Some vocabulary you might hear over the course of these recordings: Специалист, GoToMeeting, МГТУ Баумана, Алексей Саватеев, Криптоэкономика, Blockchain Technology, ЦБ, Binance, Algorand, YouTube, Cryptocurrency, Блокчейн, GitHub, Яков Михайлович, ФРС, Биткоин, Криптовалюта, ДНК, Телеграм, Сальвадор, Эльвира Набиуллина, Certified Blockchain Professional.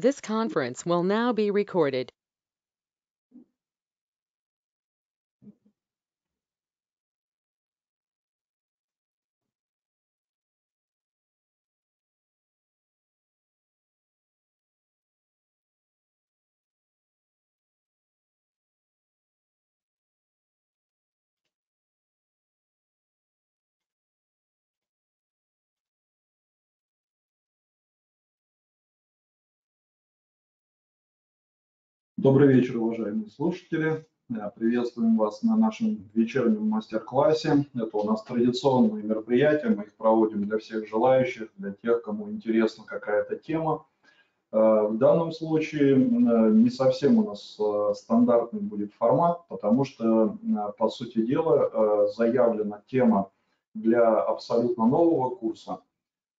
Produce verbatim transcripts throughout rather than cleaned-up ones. This conference will now be recorded. Добрый вечер, уважаемые слушатели. Приветствуем вас на нашем вечернем мастер-классе. Это у нас традиционные мероприятия. Мы их проводим для всех желающих, для тех, кому интересна какая-то тема. В данном случае не совсем у нас стандартный будет формат, потому что, по сути дела, заявлена тема для абсолютно нового курса,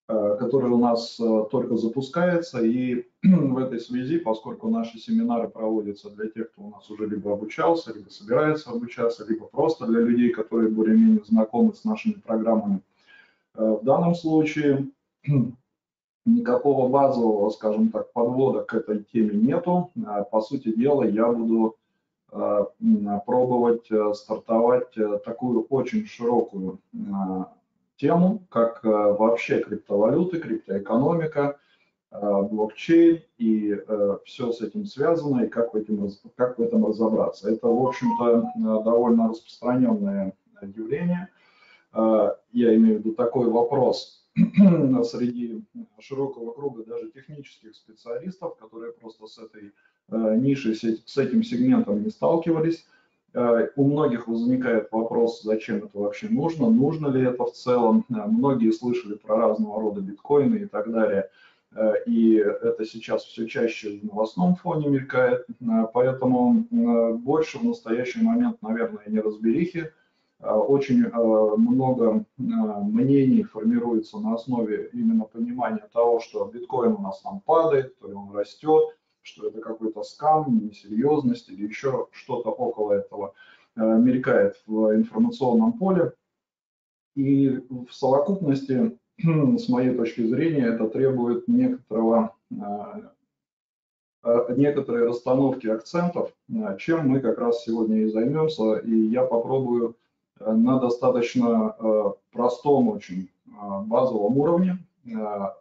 который у нас только запускается, и в этой связи, поскольку наши семинары проводятся для тех, кто у нас уже либо обучался, либо собирается обучаться, либо просто для людей, которые более-менее знакомы с нашими программами, в данном случае никакого базового, скажем так, подвода к этой теме нету. По сути дела, я буду пробовать стартовать такую очень широкую тему, как вообще криптовалюты, криптоэкономика, блокчейн и все с этим связано, и как в этом, как в этом разобраться. Это, в общем-то, довольно распространенное явление. Я имею в виду такой вопрос среди широкого круга даже технических специалистов, которые просто с этой нишей, с этим сегментом не сталкивались. У многих возникает вопрос, зачем это вообще нужно, нужно ли это в целом. Многие слышали про разного рода биткоины и так далее. И это сейчас все чаще в новостном фоне мелькает. Поэтому больше в настоящий момент, наверное, неразберихи. Очень много мнений формируется на основе именно понимания того, что биткоин у нас там падает, то ли он растет, что это какой-то скам, несерьезность или еще что-то около этого мелькает в информационном поле. И в совокупности, с моей точки зрения, это требует некоторого, некоторой расстановки акцентов, чем мы как раз сегодня и займемся. И я попробую на достаточно простом, очень базовом уровне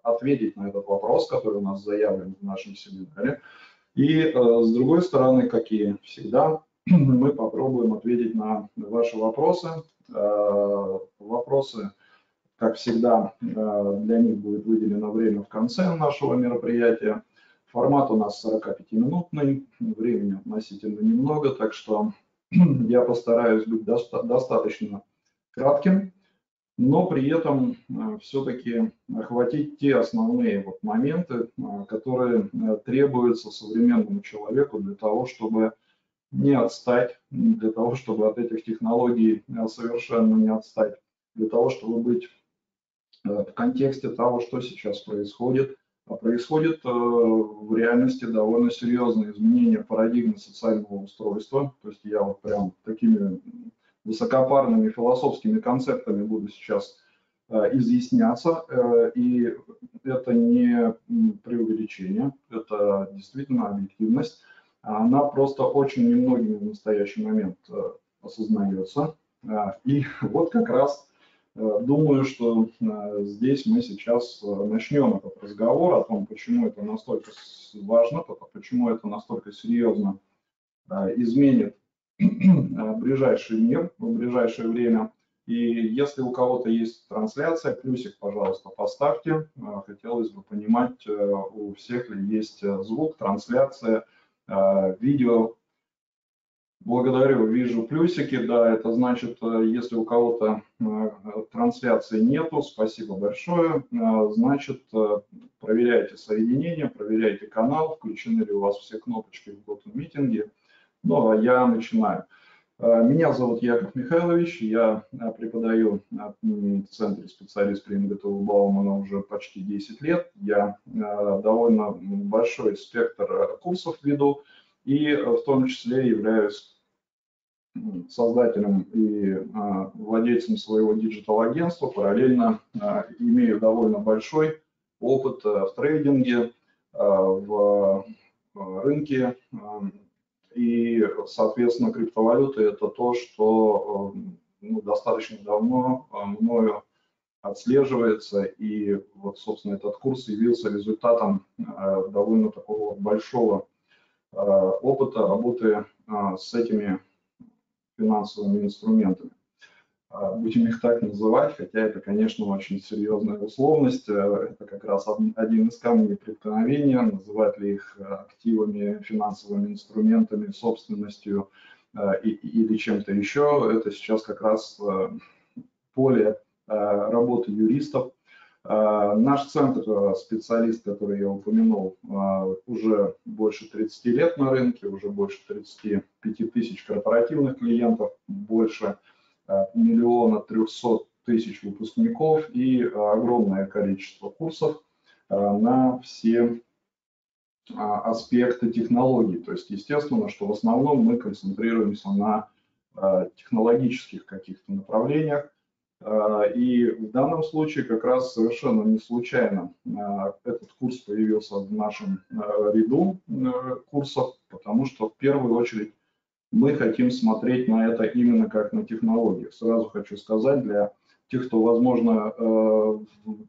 ответить на этот вопрос, который у нас заявлен в нашем семинаре. И с другой стороны, как и всегда, мы попробуем ответить на ваши вопросы. Вопросы, как всегда, для них будет выделено время в конце нашего мероприятия. Формат у нас сорокапятиминутный, времени относительно немного, так что я постараюсь быть достаточно кратким, но при этом все-таки охватить те основные вот моменты, которые требуются современному человеку для того, чтобы не отстать, для того, чтобы от этих технологий совершенно не отстать, для того, чтобы быть в контексте того, что сейчас происходит. А происходит в реальности довольно серьезные изменения парадигмы социального устройства. То есть я вот прям такими высокопарными философскими концептами буду сейчас э, изъясняться, э, и это не преувеличение, это действительно объективность. Она просто очень немногими в настоящий момент э, осознается. Э, и вот как раз э, думаю, что э, здесь мы сейчас начнем этот разговор о том, почему это настолько важно, почему это настолько серьезно э, изменит ближайший мир в ближайшее время. И если у кого-то есть трансляция, плюсик, пожалуйста, поставьте. Хотелось бы понимать, у всех ли есть звук, трансляция, видео. Благодарю, вижу плюсики. Да, это значит, если у кого-то трансляции нету, спасибо большое. Значит, проверяйте соединение, проверяйте канал, включены ли у вас все кнопочки в GoToMeeting. Ну, а я начинаю. Меня зовут Яков Михайлович, я преподаю в центре специалист при МГТУ Баумана уже почти десять лет. Я довольно большой спектр курсов веду и в том числе являюсь создателем и владельцем своего диджитал-агентства. Параллельно имею довольно большой опыт в трейдинге, в рынке. И, соответственно, криптовалюты – это то, что ну, достаточно давно мною отслеживается. И вот, собственно, этот курс явился результатом довольно такого большого опыта работы с этими финансовыми инструментами. Будем их так называть, хотя это, конечно, очень серьезная условность. Это как раз один из камней преткновения. Называть ли их активами, финансовыми инструментами, собственностью или чем-то еще. Это сейчас как раз поле работы юристов. Наш центр, специалист, который я упомянул, уже больше тридцати лет на рынке, уже больше тридцати пяти тысяч корпоративных клиентов, больше миллиона трехсот тысяч выпускников и огромное количество курсов на все аспекты технологий. То есть, естественно, что в основном мы концентрируемся на технологических каких-то направлениях. И в данном случае как раз совершенно не случайно этот курс появился в нашем ряду курсов, потому что в первую очередь мы хотим смотреть на это именно как на технологии. Сразу хочу сказать, для тех, кто, возможно,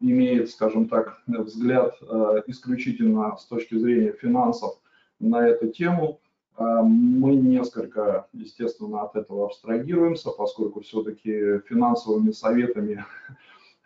имеет, скажем так, взгляд исключительно с точки зрения финансов на эту тему, мы несколько, естественно, от этого абстрагируемся, поскольку все-таки финансовыми советами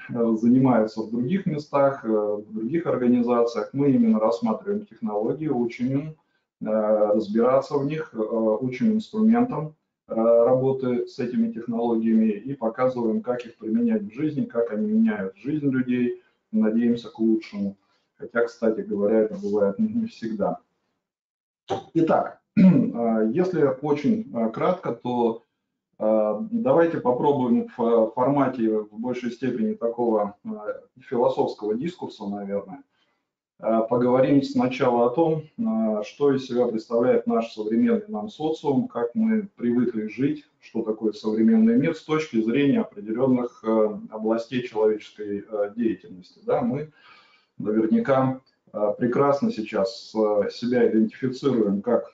занимаются в других местах, в других организациях. Мы именно рассматриваем технологии, учим разбираться в них, учим инструментам работы с этими технологиями и показываем, как их применять в жизни, как они меняют жизнь людей, надеемся к лучшему. Хотя, кстати говоря, это бывает не всегда. Итак, если очень кратко, то давайте попробуем в формате в большей степени такого философского дискурса, наверное, поговорим сначала о том, что из себя представляет наш современный нам социум, как мы привыкли жить, что такое современный мир с точки зрения определенных областей человеческой деятельности. Да, мы наверняка прекрасно сейчас себя идентифицируем как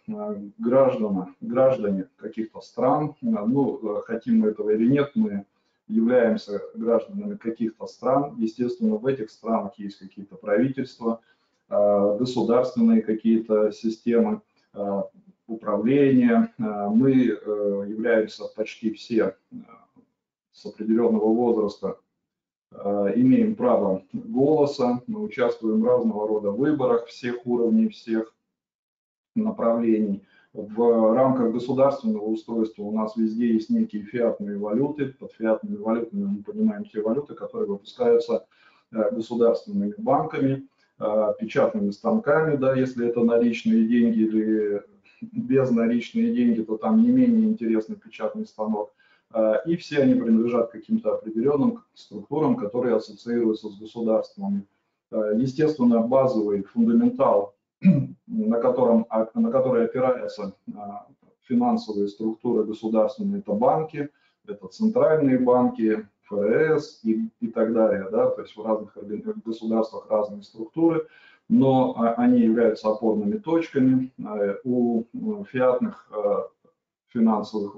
граждане, граждане каких-то стран. Ну, хотим мы этого или нет, мы являемся гражданами каких-то стран. Естественно, в этих странах есть какие-то правительства, государственные какие-то системы управления. Мы являемся почти все с определенного возраста, имеем право голоса, мы участвуем в разного рода выборах всех уровней, всех направлений. В рамках государственного устройства у нас везде есть некие фиатные валюты. Под фиатными валютами мы понимаем те валюты, которые выпускаются государственными банками, печатными станками, да, если это наличные деньги или безналичные деньги, то там не менее интересный печатный станок. И все они принадлежат каким-то определенным структурам, которые ассоциируются с государством. Естественно, базовый фундаментал, на, котором, на который опираются финансовые структуры государственные, это банки, это центральные банки, ФРС и, и так далее. Да? То есть в разных государствах разные структуры, но они являются опорными точками. У фиатных финансовых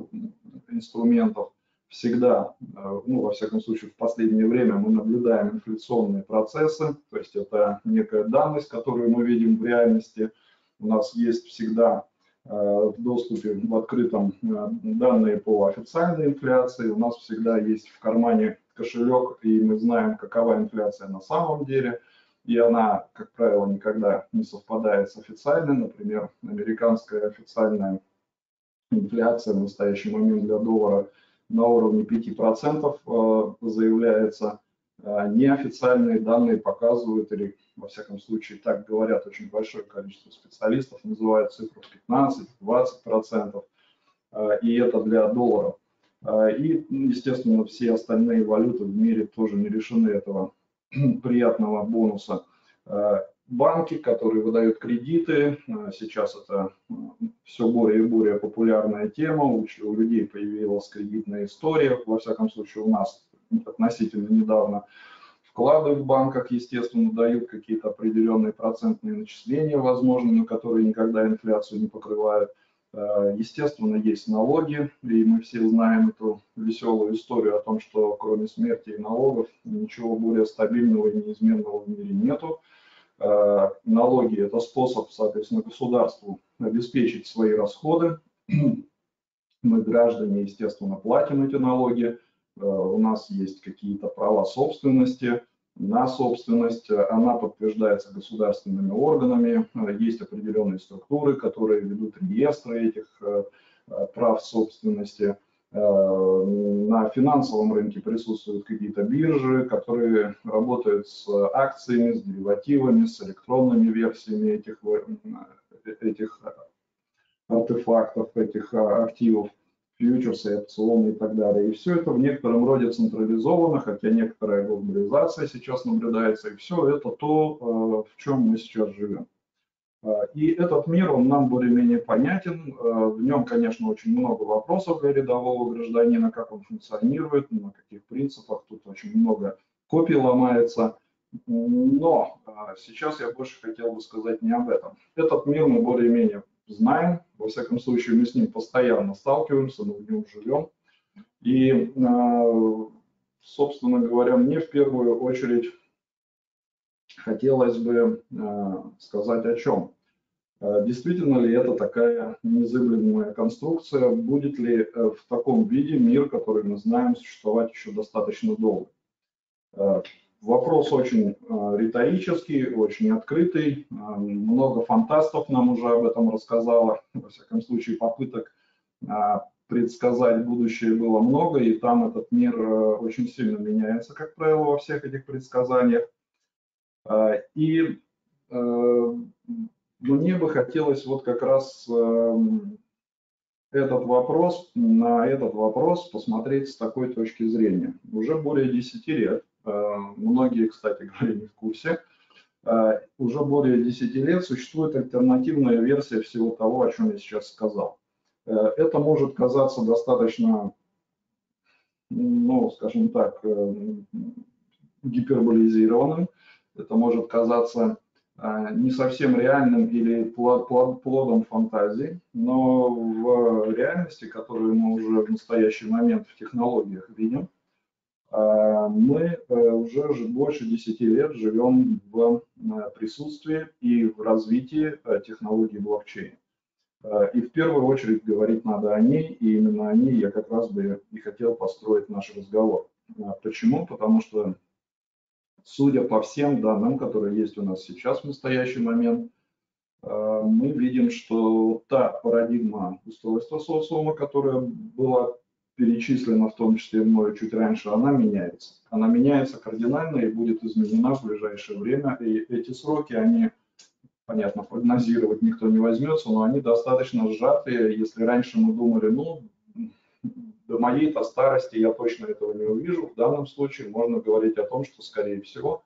инструментов всегда, ну, во всяком случае, в последнее время мы наблюдаем инфляционные процессы, то есть это некая данность, которую мы видим в реальности. У нас есть всегда в доступе, в открытом, данные по официальной инфляции, у нас всегда есть в кармане кошелек, и мы знаем, какова инфляция на самом деле, и она, как правило, никогда не совпадает с официальной. Например, американская официальная инфляция в настоящий момент для доллара на уровне пяти процентов заявляется. Неофициальные данные показывают, или во всяком случае так говорят очень большое количество специалистов, называют цифру пятнадцать-двадцать процентов, и это для доллара. И, естественно, все остальные валюты в мире тоже не лишены этого приятного бонуса. Банки, которые выдают кредиты, сейчас это все более и более популярная тема, у людей появилась кредитная история, во всяком случае у нас относительно недавно, в вклады в банках, естественно, дают какие-то определенные процентные начисления, возможно, но которые никогда инфляцию не покрывают. Естественно, есть налоги, и мы все знаем эту веселую историю о том, что кроме смерти и налогов ничего более стабильного и неизменного в мире нету. Налоги – это способ, соответственно, государству обеспечить свои расходы. Мы, граждане, естественно, платим эти налоги. У нас есть какие-то права собственности на собственность, она подтверждается государственными органами, есть определенные структуры, которые ведут реестры этих прав собственности. На финансовом рынке присутствуют какие-то биржи, которые работают с акциями, с деривативами, с электронными версиями этих, этих артефактов, этих активов, фьючерсы, опционы и так далее. И все это в некотором роде централизовано, хотя некоторая глобализация сейчас наблюдается, и все это то, в чем мы сейчас живем. И этот мир, он нам более-менее понятен, в нем, конечно, очень много вопросов для рядового гражданина, как он функционирует, на каких принципах, тут очень много копий ломается, но сейчас я больше хотел бы сказать не об этом. Этот мир мы более-менее знаем, во всяком случае мы с ним постоянно сталкиваемся, мы в нем живем, и, собственно говоря, мне в первую очередь хотелось бы сказать о чем. Действительно ли это такая незыблемая конструкция, будет ли в таком виде мир, который мы знаем, существовать еще достаточно долго? Вопрос очень риторический, очень открытый, много фантастов нам уже об этом рассказало, во всяком случае попыток предсказать будущее было много, и там этот мир очень сильно меняется, как правило, во всех этих предсказаниях. И мне бы хотелось вот как раз этот вопрос, на этот вопрос посмотреть с такой точки зрения. Уже более десяти лет. Многие, кстати говоря, не в курсе, уже более десяти лет существует альтернативная версия всего того, о чем я сейчас сказал. Это может казаться достаточно, ну, скажем так, гиперболизированным, это может казаться не совсем реальным или плодом фантазии, но в реальности, которую мы уже в настоящий момент в технологиях видим, мы уже больше десяти лет живем в присутствии и в развитии технологии блокчейн. И в первую очередь говорить надо о ней, и именно о ней я как раз бы и хотел построить наш разговор. Почему? Потому что, судя по всем данным, которые есть у нас сейчас в настоящий момент, мы видим, что та парадигма устройства социума, которая была перечислена в том числе мною чуть раньше, она меняется. Она меняется кардинально и будет изменена в ближайшее время. И эти сроки, они, понятно, прогнозировать никто не возьмется, но они достаточно сжатые. Если раньше мы думали, ну, до моей-то старости я точно этого не увижу, в данном случае можно говорить о том, что, скорее всего,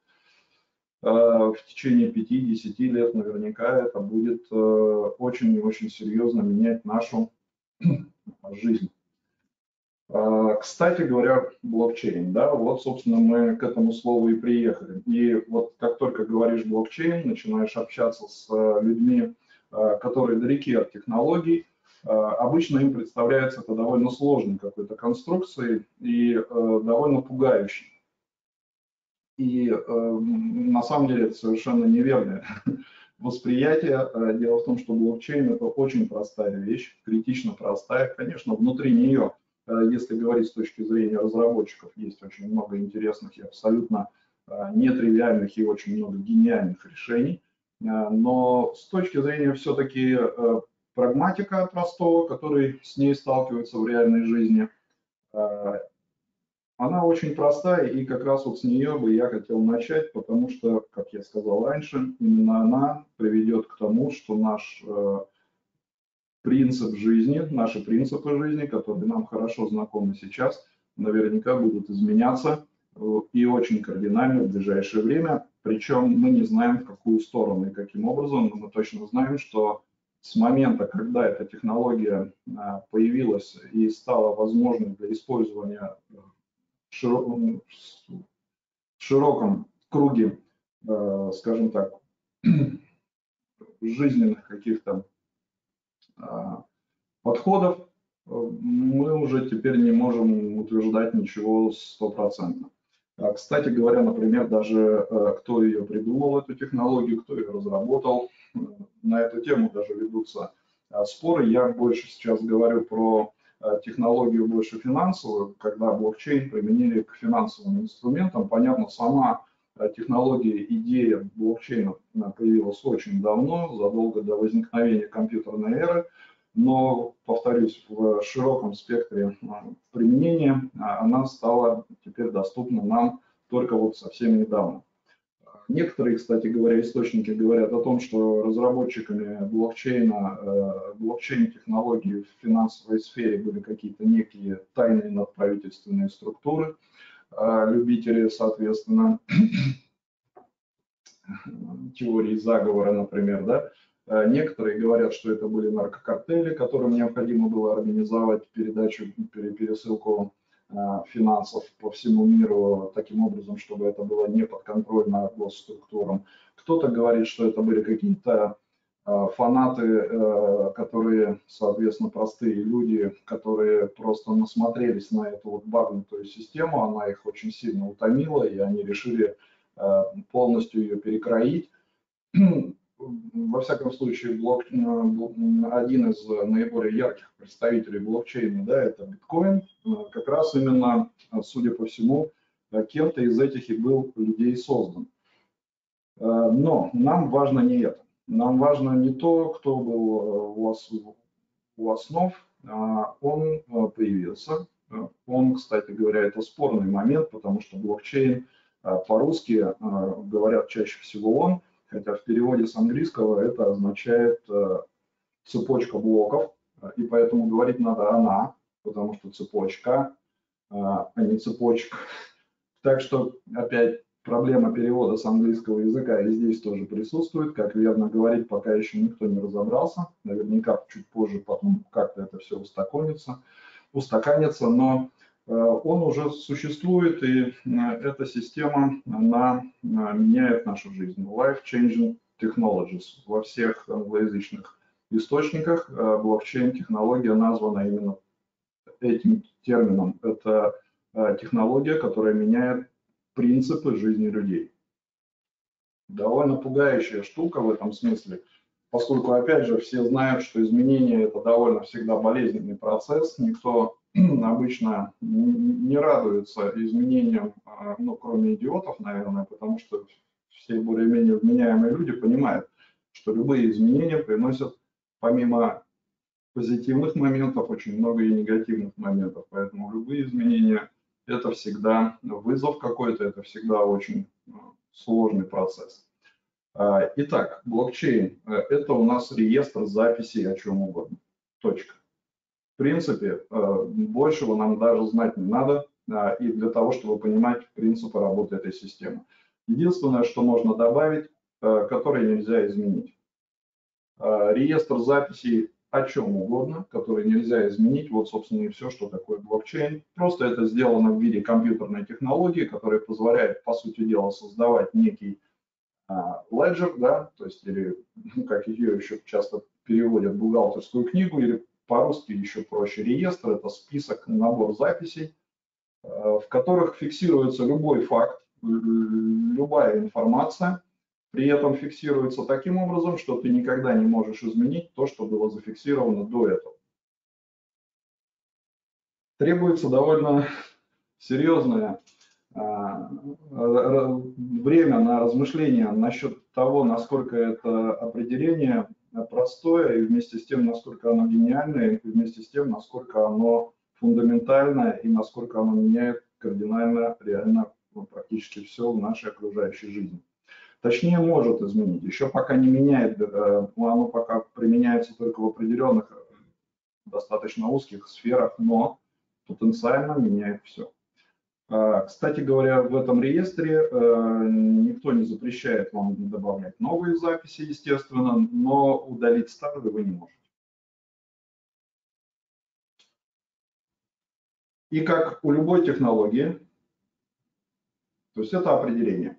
в течение пяти-десяти лет наверняка это будет очень и очень серьезно менять нашу жизнь. Кстати говоря, блокчейн, да, вот, собственно, мы к этому слову и приехали. И вот как только говоришь блокчейн, начинаешь общаться с людьми, которые далеки от технологий, обычно им представляется это довольно сложной какой-то конструкцией и довольно пугающей. И на самом деле это совершенно неверное восприятие. Дело в том, что блокчейн – это очень простая вещь, критично простая, конечно, внутри нее. Если говорить с точки зрения разработчиков, есть очень много интересных и абсолютно нетривиальных и очень много гениальных решений. Но с точки зрения все-таки прагматика простого, который с ней сталкивается в реальной жизни, она очень простая, и как раз вот с нее бы я хотел начать, потому что, как я сказал раньше, именно она приведет к тому, что наш принцип жизни, наши принципы жизни, которые нам хорошо знакомы сейчас, наверняка будут изменяться и очень кардинально в ближайшее время. Причем мы не знаем, в какую сторону и каким образом, но мы точно знаем, что с момента, когда эта технология появилась и стала возможной для использования в широком круге, э, скажем так, жизненных каких-то э, подходов, мы уже теперь не можем утверждать ничего стопроцентно. Кстати говоря, например, даже кто ее придумал, эту технологию, кто ее разработал, на эту тему даже ведутся споры. Я больше сейчас говорю про технологию больше финансовую, когда блокчейн применили к финансовым инструментам. Понятно, сама технология, идея блокчейна появилась очень давно, задолго до возникновения компьютерной эры. Но, повторюсь, в широком спектре применения она стала теперь доступна нам только вот совсем недавно. Некоторые, кстати говоря, источники говорят о том, что разработчиками блокчейна, блокчейн-технологий в финансовой сфере были какие-то некие тайные надправительственные структуры, любители, соответственно, теории заговора, например, да. Некоторые говорят, что это были наркокартели, которым необходимо было организовать передачу, пересылку финансов по всему миру таким образом, чтобы это было не подконтрольно госструктурам. Кто-то говорит, что это были какие-то фанаты, которые, соответственно, простые люди, которые просто насмотрелись на эту вот багнутую систему, она их очень сильно утомила, и они решили полностью ее перекроить. Во всяком случае, блок... один из наиболее ярких представителей блокчейна, да, это биткоин, как раз именно, судя по всему, кем-то из этих и был людей создан. Но нам важно не это. Нам важно не то, кто был у основ, он появился. Он, кстати говоря, это спорный момент, потому что блокчейн по-русски говорят чаще всего он, хотя в переводе с английского это означает э, цепочка блоков, и поэтому говорить надо она, потому что цепочка, э, а не цепочка. Так что опять проблема перевода с английского языка и здесь тоже присутствует. Как верно говорить, пока еще никто не разобрался. Наверняка чуть позже потом как-то это все устаканится, устаканится, но э, он уже существует, и э, эта система, она меняет нашу жизнь. Life-changing technologies. Во всех англоязычных источниках блокчейн-технология названа именно этим термином. Это технология, которая меняет принципы жизни людей. Довольно пугающая штука в этом смысле, поскольку, опять же, все знают, что изменения – это довольно всегда болезненный процесс. Никто обычно не радуется изменениям, ну, кроме идиотов, наверное, потому что все более-менее вменяемые люди понимают, что любые изменения приносят, помимо позитивных моментов, очень много и негативных моментов. Поэтому любые изменения – это всегда вызов какой-то, это всегда очень сложный процесс. Итак, блокчейн – это у нас реестр записей о чем угодно. Точка. В принципе, большего нам даже знать не надо, и для того, чтобы понимать принципы работы этой системы. Единственное, что можно добавить, которое нельзя изменить. Реестр записей о чем угодно, который нельзя изменить. Вот, собственно, и все, что такое блокчейн. Просто это сделано в виде компьютерной технологии, которая позволяет, по сути дела, создавать некий леджер, да, то есть, или, ну, как ее еще часто переводят, бухгалтерскую книгу, или по-русски еще проще реестр, это список, набор записей, в которых фиксируется любой факт, любая информация, при этом фиксируется таким образом, что ты никогда не можешь изменить то, что было зафиксировано до этого. Требуется довольно серьезное время на размышления насчет того, насколько это определение простое, и вместе с тем, насколько оно гениальное, и вместе с тем, насколько оно фундаментальное, и насколько оно меняет кардинально реально практически все в нашей окружающей жизни. Точнее, может изменить. Еще пока не меняет, оно пока применяется только в определенных, достаточно узких сферах, но потенциально меняет все. Кстати говоря, в этом реестре никто не запрещает вам добавлять новые записи, естественно, но удалить старые вы не можете. И как у любой технологии, То есть это определение.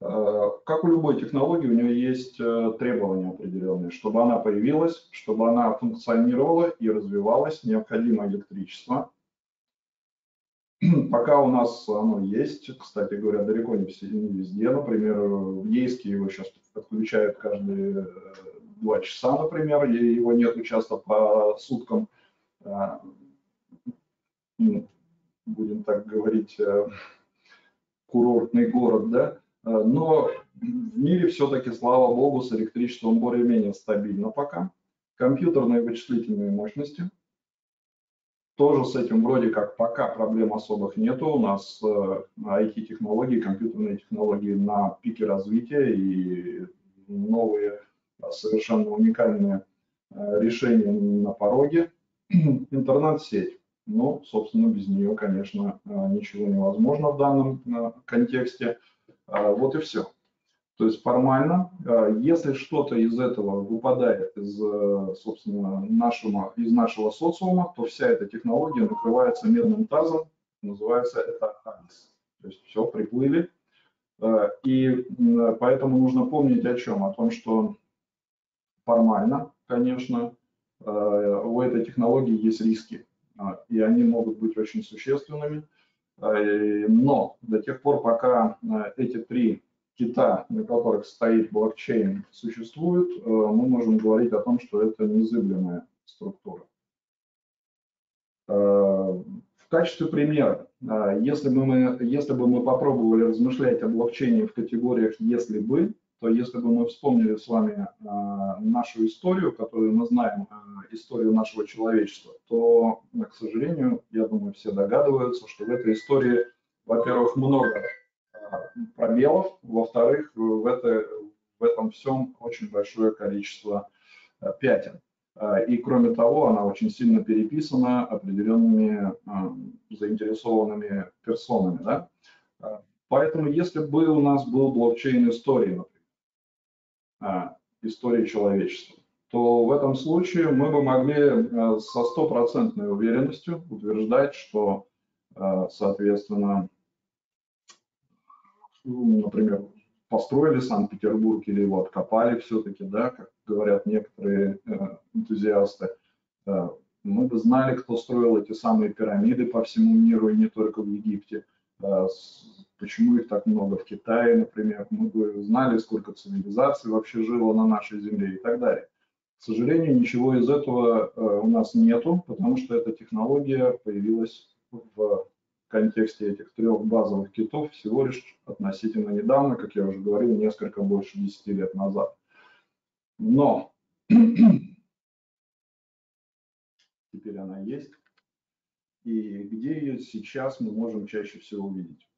Как у любой технологии, у нее есть требования определенные. Чтобы она появилась, чтобы она функционировала и развивалась, необходимо электричество. Пока у нас оно есть, кстати говоря, далеко не везде. Например, в Ейске его сейчас подключают каждые два часа, например, и его нету часто по суткам. Будем так говорить, курортный город, да? Но в мире все-таки, слава богу, с электричеством более-менее стабильно пока. Компьютерные вычислительные мощности. Тоже с этим вроде как пока проблем особых нету. У нас ай ти-технологии, компьютерные технологии на пике развития и новые совершенно уникальные решения на пороге. Интернет-сеть. Ну, собственно, без нее, конечно, ничего невозможно в данном контексте. Вот и все. То есть формально, если что-то из этого выпадает из, собственно, нашего, из нашего социума, то вся эта технология накрывается медным тазом, называется это АНС. То есть все, приплыли. И поэтому нужно помнить о чем? О том, что формально, конечно, у этой технологии есть риски, и они могут быть очень существенными. Но до тех пор, пока эти три кита, на которых стоит блокчейн, существуют, мы можем говорить о том, что это незыблемая структура. В качестве примера, если бы мы, если бы мы попробовали размышлять о блокчейне в категориях «если бы», то если бы мы вспомнили с вами нашу историю, которую мы знаем, историю нашего человечества, то, к сожалению, я думаю, все догадываются, что в этой истории, во-первых, много пробелов, во-вторых, в, это, в этом всем очень большое количество пятен. И, кроме того, она очень сильно переписана определенными заинтересованными персонами. Да? Поэтому, если бы у нас был блокчейн истории, истории человечества, то в этом случае мы бы могли со стопроцентной уверенностью утверждать, что, соответственно, например, построили Санкт-Петербург или его откопали все-таки, да, как говорят некоторые энтузиасты, мы бы знали, кто строил эти самые пирамиды по всему миру и не только в Египте. Почему их так много в Китае, например, мы бы знали, сколько цивилизаций вообще жило на нашей земле и так далее. К сожалению, ничего из этого у нас нету, потому что эта технология появилась в контексте этих трех базовых китов всего лишь относительно недавно, как я уже говорил, несколько больше десяти лет назад. Но теперь она есть. И где ее сейчас мы можем чаще всего увидеть?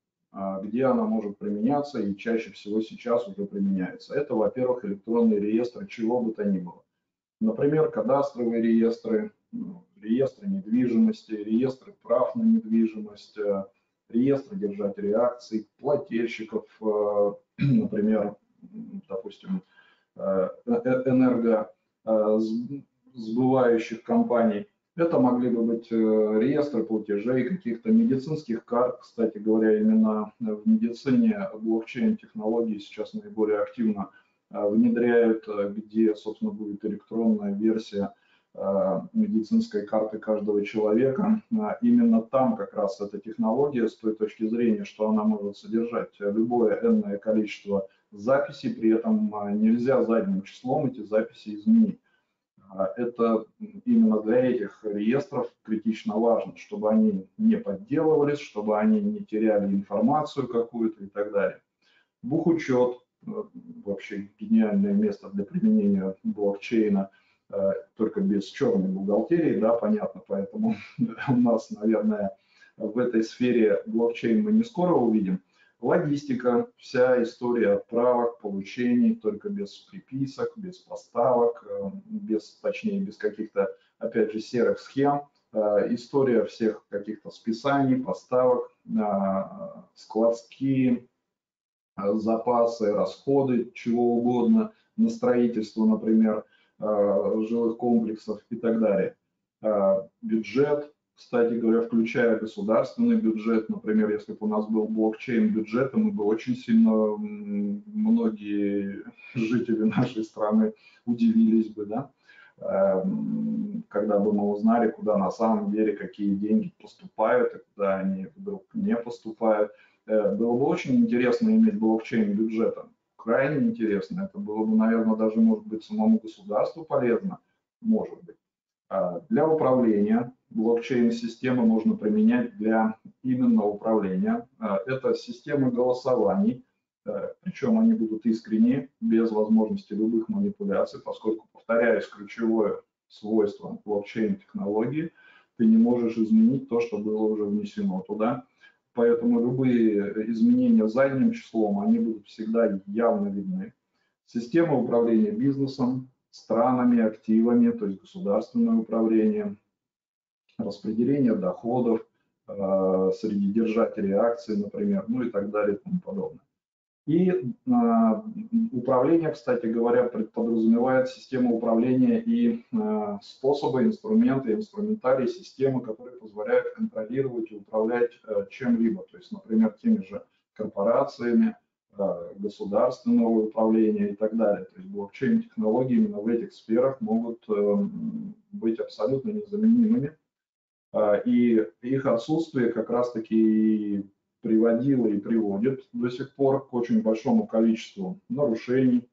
Где она может применяться и чаще всего сейчас уже применяется? Это, во-первых, электронные реестры чего бы то ни было. Например, кадастровые реестры, реестры недвижимости, реестры прав на недвижимость, реестры держателей акций, плательщиков, например, допустим, энергосбывающих компаний. Это могли бы быть реестры платежей, каких-то медицинских карт. Кстати говоря, именно в медицине блокчейн-технологии сейчас наиболее активно внедряют, где, собственно, будет электронная версия медицинской карты каждого человека. Именно там как раз эта технология, с той точки зрения, что она может содержать любое энное количество записей, при этом нельзя задним числом эти записи изменить. Это именно для этих реестров критично важно, чтобы они не подделывались, чтобы они не теряли информацию какую-то и так далее. Бухучет, вообще гениальное место для применения блокчейна, только без черной бухгалтерии, да, понятно, поэтому у нас, наверное, в этой сфере блокчейн мы не скоро увидим. Логистика, вся история отправок, получений, только без приписок, без поставок, без, точнее, без каких-то, опять же, серых схем. История всех каких-то списаний, поставок, складские запасы, расходы, чего угодно, на строительство, например, жилых комплексов и так далее. Бюджет, кстати говоря, включая государственный бюджет. Например, если бы у нас был блокчейн-бюджет, мы бы очень сильно, многие жители нашей страны удивились бы, да, когда бы мы узнали, куда на самом деле какие деньги поступают и куда они вдруг не поступают. Было бы очень интересно иметь блокчейн бюджета, крайне интересно. Это было бы, наверное, даже, может быть, самому государству полезно, может быть. Для управления блокчейн-системы можно применять для именно управления. Это системы голосований, причем они будут искренни, без возможности любых манипуляций, поскольку, повторяюсь, ключевое свойство блокчейн-технологии – ты не можешь изменить то, что было уже внесено туда. Поэтому любые изменения задним числом, они будут всегда явно видны. Система управления бизнесом, странами, активами, то есть государственное управление, распределение доходов э, среди держателей акций, например, ну и так далее и тому подобное. И э, управление, кстати говоря, подразумевает систему управления и э, способы, инструменты, инструментарии, системы, которые позволяют контролировать и управлять э, чем-либо, то есть, например, теми же корпорациями, э, государственного управления и так далее. То есть блокчейн-технологии именно в этих сферах могут э, быть абсолютно незаменимыми, э, и их отсутствие как раз-таки приводило и приводит до сих пор к очень большому количеству нарушений,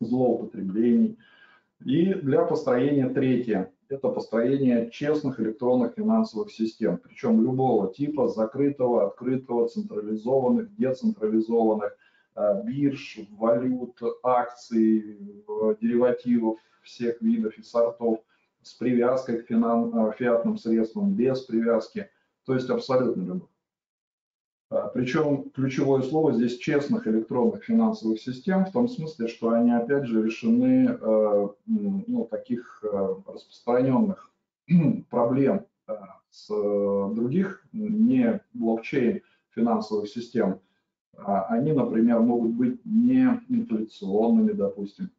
злоупотреблений. И для построения третье – это построение честных электронных финансовых систем, причем любого типа, закрытого, открытого, централизованных, децентрализованных, бирж, валют, акций, деривативов всех видов и сортов, с привязкой к фиатным средствам, без привязки, то есть абсолютно любых. Причем ключевое слово здесь честных электронных финансовых систем, в том смысле, что они опять же лишены ну, таких распространенных проблем с других не блокчейн финансовых систем. Они, например, могут быть не инфляционными, допустим,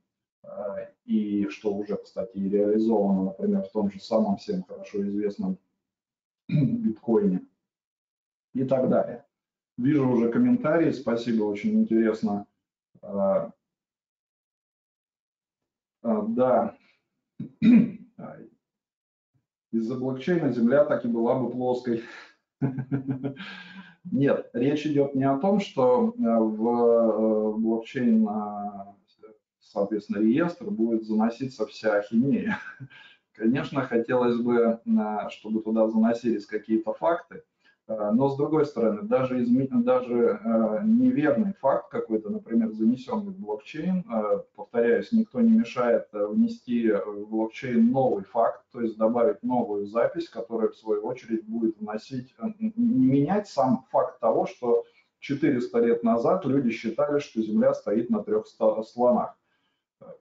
и что уже, кстати, и реализовано, например, в том же самом всем хорошо известном биткоине и так далее. Вижу уже комментарии, спасибо, очень интересно. А, да, из-за блокчейна Земля так и была бы плоской. Нет, речь идет не о том, что в блокчейн, соответственно, реестр будет заноситься вся ахинея. Конечно, хотелось бы, чтобы туда заносились какие-то факты. Но, с другой стороны, даже, изме... даже э, неверный факт какой-то, например, занесенный в блокчейн, э, повторяюсь, никто не мешает внести в блокчейн новый факт, то есть добавить новую запись, которая, в свою очередь, будет вносить, не менять сам факт того, что четыреста лет назад люди считали, что Земля стоит на трех слонах.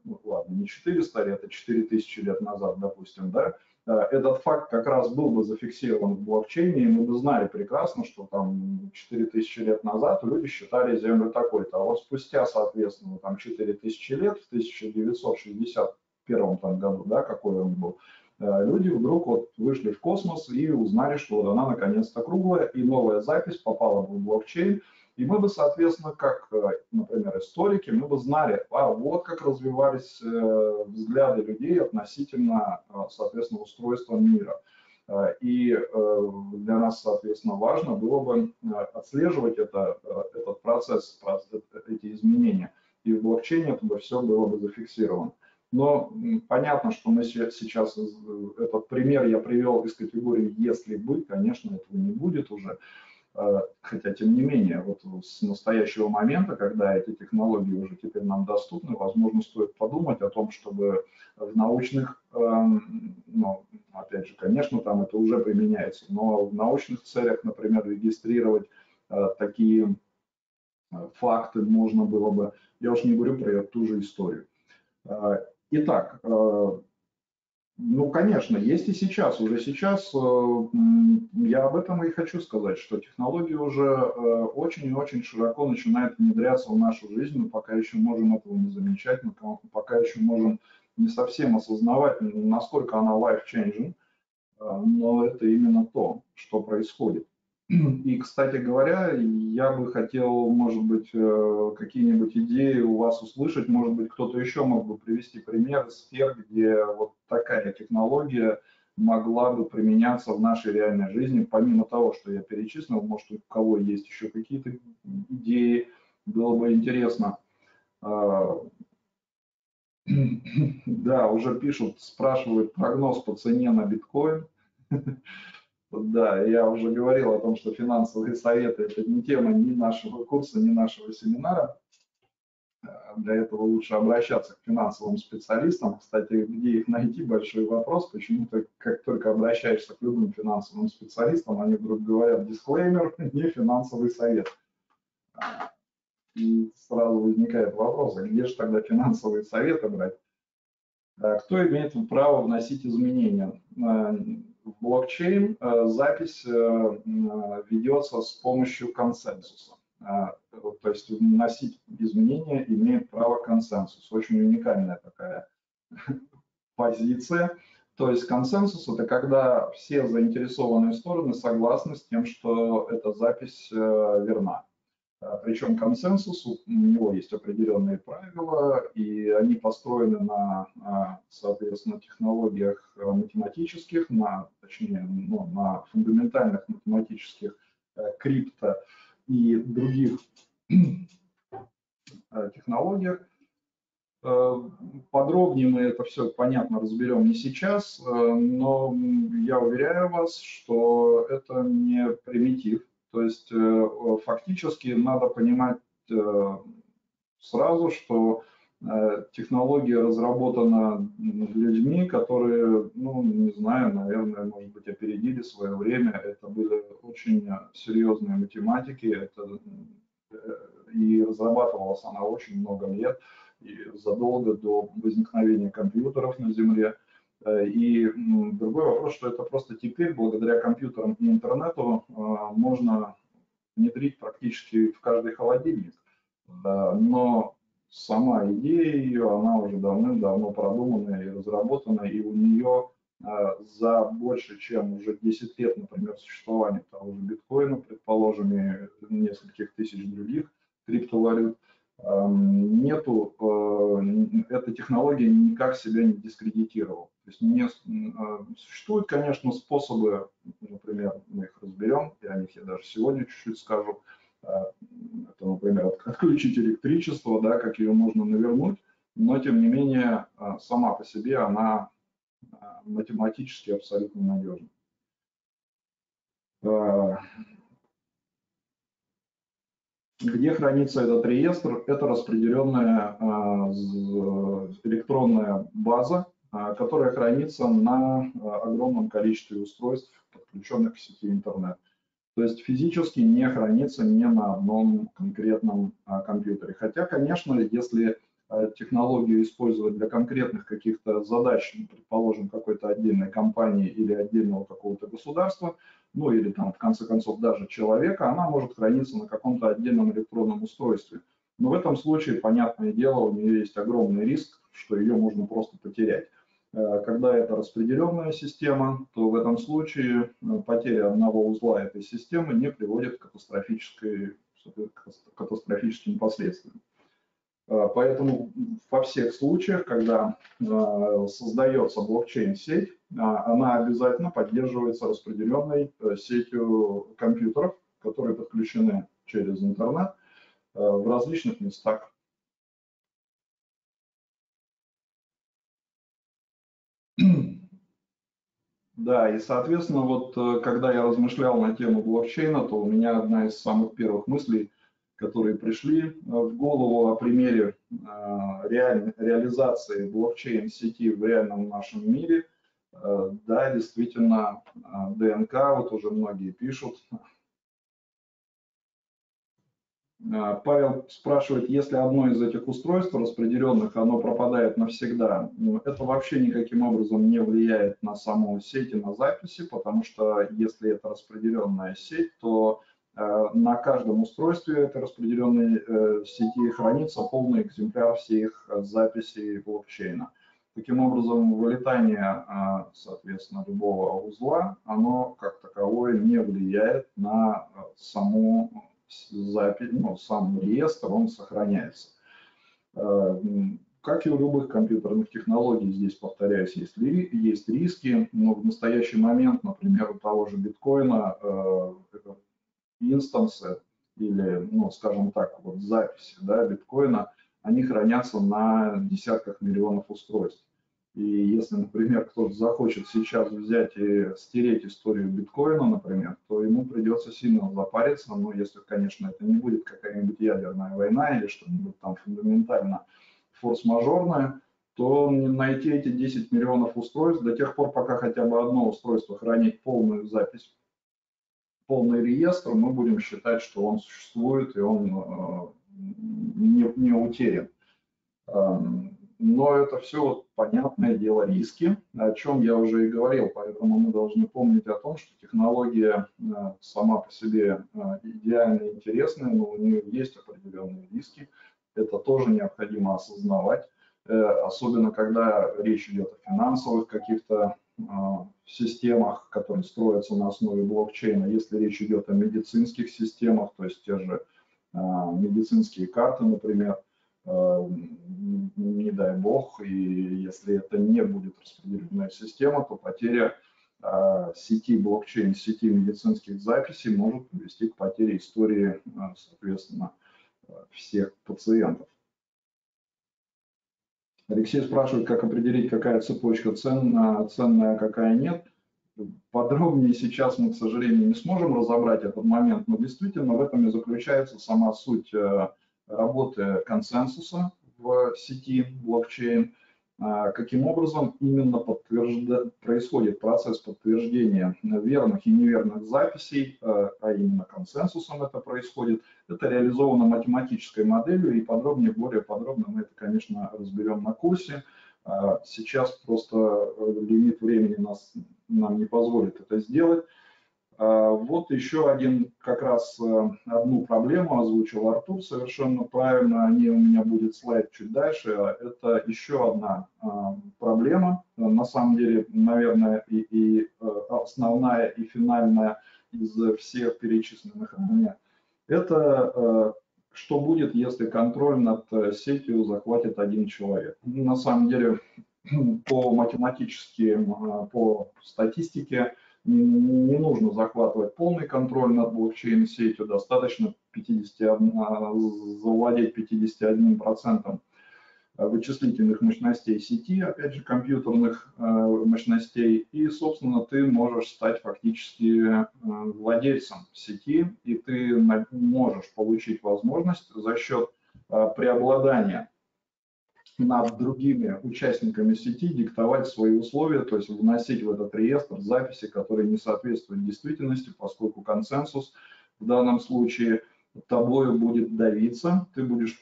Ну, ладно, не четыреста лет, а четыре тысячи лет назад, допустим, да? Этот факт как раз был бы зафиксирован в блокчейне, и мы бы знали прекрасно, что там четыре тысячи лет назад люди считали Землю такой-то. А вот спустя, соответственно, там четыре тысячи лет, в тысяча девятьсот шестьдесят первом там, году, да, какой он был, люди вдруг вот вышли в космос и узнали, что вот она наконец-то круглая, и новая запись попала бы в блокчейн. И мы бы, соответственно, как, например, историки, мы бы знали, а вот как развивались взгляды людей относительно, соответственно, устройства мира. И для нас, соответственно, важно было бы отслеживать это, этот процесс, эти изменения. И в блокчейне это бы все было бы зафиксировано. Но понятно, что мы сейчас, этот пример я привел из категории «если бы», конечно, этого не будет уже. Хотя, тем не менее, вот с настоящего момента, когда эти технологии уже теперь нам доступны, возможно, стоит подумать о том, чтобы в научных, ну, опять же, конечно, там это уже применяется, но в научных целях, например, регистрировать такие факты можно было бы, я уж не говорю про ту же историю. Итак, ну, конечно, есть и сейчас. Уже сейчас я об этом и хочу сказать, что технология уже очень и очень широко начинает внедряться в нашу жизнь. Мы пока еще можем этого не замечать, мы пока еще можем не совсем осознавать, насколько она life-changing. но это именно то, что происходит. И, кстати говоря, я бы хотел, может быть, какие-нибудь идеи у вас услышать, может быть, кто-то еще мог бы привести пример сфер, где вот такая технология могла бы применяться в нашей реальной жизни, помимо того, что я перечислил, может, у кого есть еще какие-то идеи, было бы интересно. Да, уже пишут, спрашивают прогноз по цене на биткоин. Да, я уже говорил о том, что финансовые советы – это не тема ни нашего курса, ни нашего семинара. Для этого лучше обращаться к финансовым специалистам. Кстати, где их найти – большой вопрос. Почему-то, как только обращаешься к любым финансовым специалистам, они вдруг говорят: дисклеймер, не финансовый совет. И сразу возникает вопрос, а где же тогда финансовые советы брать? Кто имеет право вносить изменения? В блокчейн запись ведется с помощью консенсуса. То есть вносить изменения имеет право консенсус. Очень уникальная такая позиция. То есть консенсус – это когда все заинтересованные стороны согласны с тем, что эта запись верна. Причем консенсус, у него есть определенные правила, и они построены на, соответственно, технологиях математических, на, точнее, ну, на фундаментальных математических крипто и других технологиях. Подробнее мы это все, понятно, разберем не сейчас, но я уверяю вас, что это не примитив. То есть фактически надо понимать сразу, что технология разработана людьми, которые, ну, не знаю, наверное, может быть, опередили свое время. Это были очень серьезные математики, это, и разрабатывалась она очень много лет, и задолго до возникновения компьютеров на Земле. И другой вопрос, что это просто теперь, благодаря компьютерам и интернету, можно внедрить практически в каждый холодильник. Но сама идея ее, она уже давным-давно продумана и разработана, и у нее за больше, чем уже десять лет, например, существования того же биткоина, предположим, и нескольких тысяч других криптовалют, нету, эта технология никак себя не дискредитировала. То есть не, существуют, конечно, способы, например, мы их разберем, и о них я даже сегодня чуть-чуть скажу. Это, например, отключить электричество, да, как ее можно навернуть, но тем не менее сама по себе она математически абсолютно надежна. Где хранится этот реестр? Это распределенная электронная база, которая хранится на огромном количестве устройств, подключенных к сети интернет. То есть физически не хранится ни на одном конкретном компьютере. Хотя, конечно, если технологию использовать для конкретных каких-то задач, предположим, какой-то отдельной компании или отдельного какого-то государства, ну или там, в конце концов, даже человека, она может храниться на каком-то отдельном электронном устройстве. Но в этом случае, понятное дело, у нее есть огромный риск, что ее можно просто потерять. Когда это распределенная система, то в этом случае потеря одного узла этой системы не приводит к катастрофической, к катастрофическим последствиям. Поэтому во всех случаях, когда создается блокчейн-сеть, она обязательно поддерживается распределенной сетью компьютеров, которые подключены через интернет в различных местах. Да, и, соответственно, вот когда я размышлял на тему блокчейна, то у меня одна из самых первых мыслей, которые пришли в голову о примере реаль... реализации блокчейн-сети в реальном нашем мире. Да, действительно, ДНК, вот уже многие пишут. Павел спрашивает, если одно из этих устройств распределенных, оно пропадает навсегда, это вообще никаким образом не влияет на саму сеть и на записи, потому что если это распределенная сеть, то на каждом устройстве этой распределенной сети хранится полный экземпляр всех записей блокчейна. Таким образом, вылетание, соответственно, любого узла, оно как таковое не влияет на саму запись, ну, сам реестр, он сохраняется. Как и у любых компьютерных технологий, здесь, повторяюсь, есть, есть риски, но в настоящий момент, например, у того же биткоина инстансы или, ну, скажем так, вот записи, да, биткоина, они хранятся на десятках миллионов устройств. И если, например, кто-то захочет сейчас взять и стереть историю биткоина, например, то ему придется сильно запариться, ну, если, конечно, это не будет какая-нибудь ядерная война или что-нибудь там фундаментально форс-мажорное, то найти эти десять миллионов устройств до тех пор, пока хотя бы одно устройство хранит полную запись, полный реестр, мы будем считать, что он существует и он не, не утерян. Но это все, понятное дело, риски, о чем я уже и говорил, поэтому мы должны помнить о том, что технология сама по себе идеально интересная, но у нее есть определенные риски. Это тоже необходимо осознавать, особенно когда речь идет о финансовых каких-то системах, которые строятся на основе блокчейна. Если речь идет о медицинских системах, то есть те же медицинские карты, например, не дай бог, и если это не будет распределенная система, то потеря сети блокчейн, сети медицинских записей может привести к потере истории, соответственно, всех пациентов. Алексей спрашивает, как определить, какая цепочка ценная, ценная, какая нет. Подробнее сейчас мы, к сожалению, не сможем разобрать этот момент, но действительно в этом и заключается сама суть работы консенсуса в сети блокчейн. Каким образом именно подтвержда... происходит процесс подтверждения верных и неверных записей, а именно консенсусом это происходит. Это реализовано математической моделью, и подробнее, более подробно мы это, конечно, разберем на курсе. Сейчас просто лимит времени нас, нам не позволит это сделать. Вот еще один, как раз одну проблему озвучил Артур, совершенно правильно, о ней у меня будет слайд чуть дальше. Это еще одна проблема, на самом деле, наверное, и, и основная, и финальная из всех перечисленных. Это что будет, если контроль над сетью захватит один человек. На самом деле, по математическим, по статистике, не нужно захватывать полный контроль над блокчейн-сетью, достаточно пятьдесят один, завладеть пятьюдесятью одним процентом вычислительных мощностей сети, опять же, компьютерных мощностей, и, собственно, ты можешь стать фактически владельцем сети, и ты можешь получить возможность за счет преобладания над другими участниками сети диктовать свои условия, то есть вносить в этот реестр записи, которые не соответствуют действительности, поскольку консенсус в данном случае тобою будет давиться, ты будешь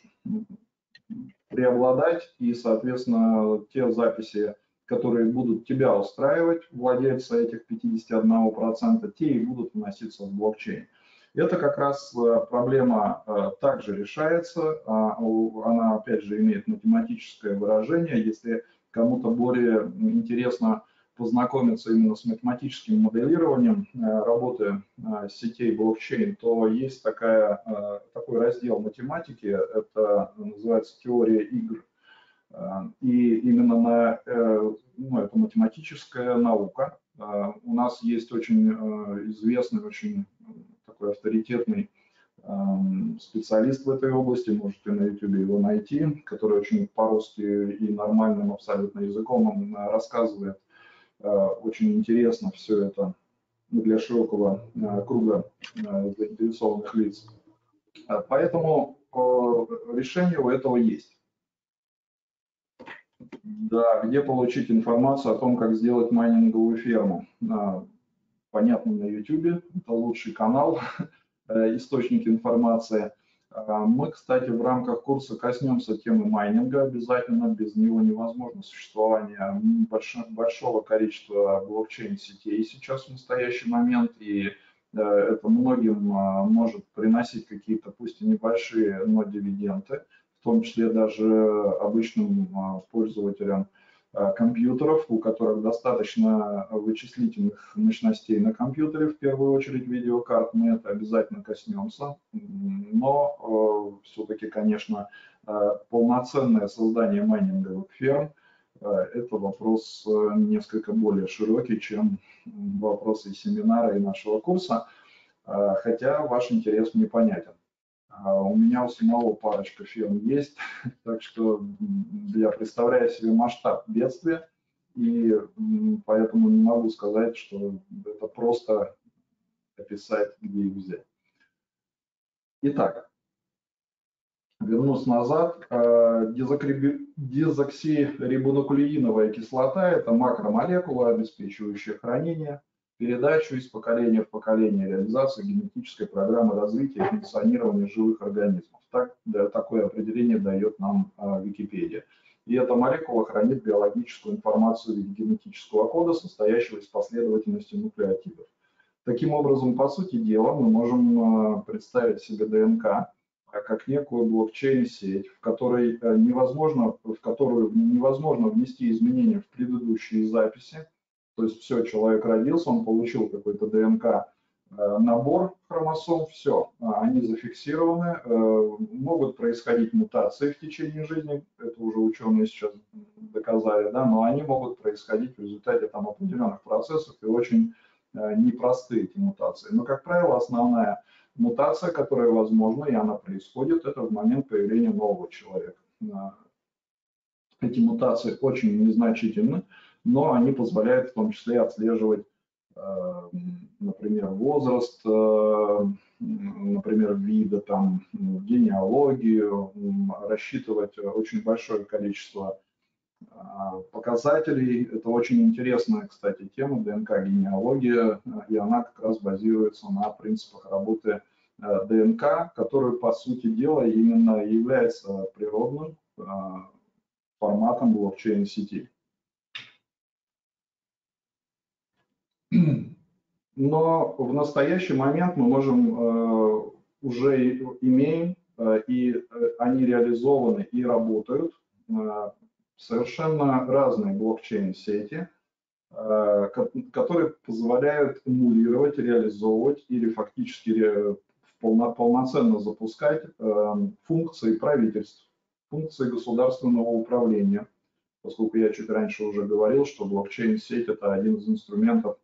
преобладать, и, соответственно, те записи, которые будут тебя устраивать, владельца этих пятидесяти одного процента, те и будут вноситься в блокчейн. Это как раз проблема также решается, она опять же имеет математическое выражение, если кому-то более интересно познакомиться именно с математическим моделированием работы сетей блокчейн, то есть такая, такой раздел математики, это называется теория игр, и именно на, ну, это математическая наука. У нас есть очень известный, очень такой авторитетный специалист в этой области, можете на YouTube его найти, который очень по-русски и нормальным абсолютно языком он рассказывает очень интересно все это для широкого круга заинтересованных лиц. Поэтому решение у этого есть. Да, где получить информацию о том, как сделать майнинговую ферму? Понятно, на YouTube, это лучший канал, источник информации. Мы, кстати, в рамках курса коснемся темы майнинга обязательно, без него невозможно существование большого количества блокчейн-сетей сейчас в настоящий момент, и это многим может приносить какие-то, пусть и небольшие, но дивиденды, в том числе даже обычным пользователям компьютеров, у которых достаточно вычислительных мощностей на компьютере, в первую очередь видеокарт, мы это обязательно коснемся, но э, все-таки, конечно, э, полноценное создание майнинговых ферм э, – это вопрос э, несколько более широкий, чем вопросы семинара и нашего курса, э, хотя ваш интерес мне понятен. У меня у самого парочка фирм есть, так что я представляю себе масштаб бедствия, и поэтому не могу сказать, что это просто описать, где их взять. Итак, вернусь назад. Дезоксирибонуклеиновая кислота – это макромолекула, обеспечивающая хранение, передачу из поколения в поколение, реализацию генетической программы развития и функционирования живых организмов. Так, да, такое определение дает нам а, Википедия. И эта молекула хранит биологическую информацию в виде генетического кода, состоящего из последовательности нуклеотидов. Таким образом, по сути дела, мы можем а, представить себе ДНК как некую блокчейн-сеть, в, которой невозможно, в которую невозможно внести изменения в предыдущие записи. То есть все, человек родился, он получил какой-то ДНК набор хромосом, все, они зафиксированы, могут происходить мутации в течение жизни, это уже ученые сейчас доказали, да, но они могут происходить в результате там определенных процессов и очень непростые эти мутации. Но, как правило, основная мутация, которая возможна, и она происходит, это в момент появления нового человека. Эти мутации очень незначительны, но они позволяют в том числе отслеживать, например, возраст, например, вида, там, генеалогию, рассчитывать очень большое количество показателей. Это очень интересная, кстати, тема ДНК-генеалогия, и она как раз базируется на принципах работы ДНК, которая, по сути дела, именно является природным форматом блокчейн-сети. Но в настоящий момент мы можем, э, уже имеем, э, и они реализованы и работают, э, совершенно разные блокчейн-сети, э, которые позволяют эмулировать, реализовывать или фактически ре, полно, полноценно запускать э, функции правительств, функции государственного управления, поскольку я чуть раньше уже говорил, что блокчейн-сеть – это один из инструментов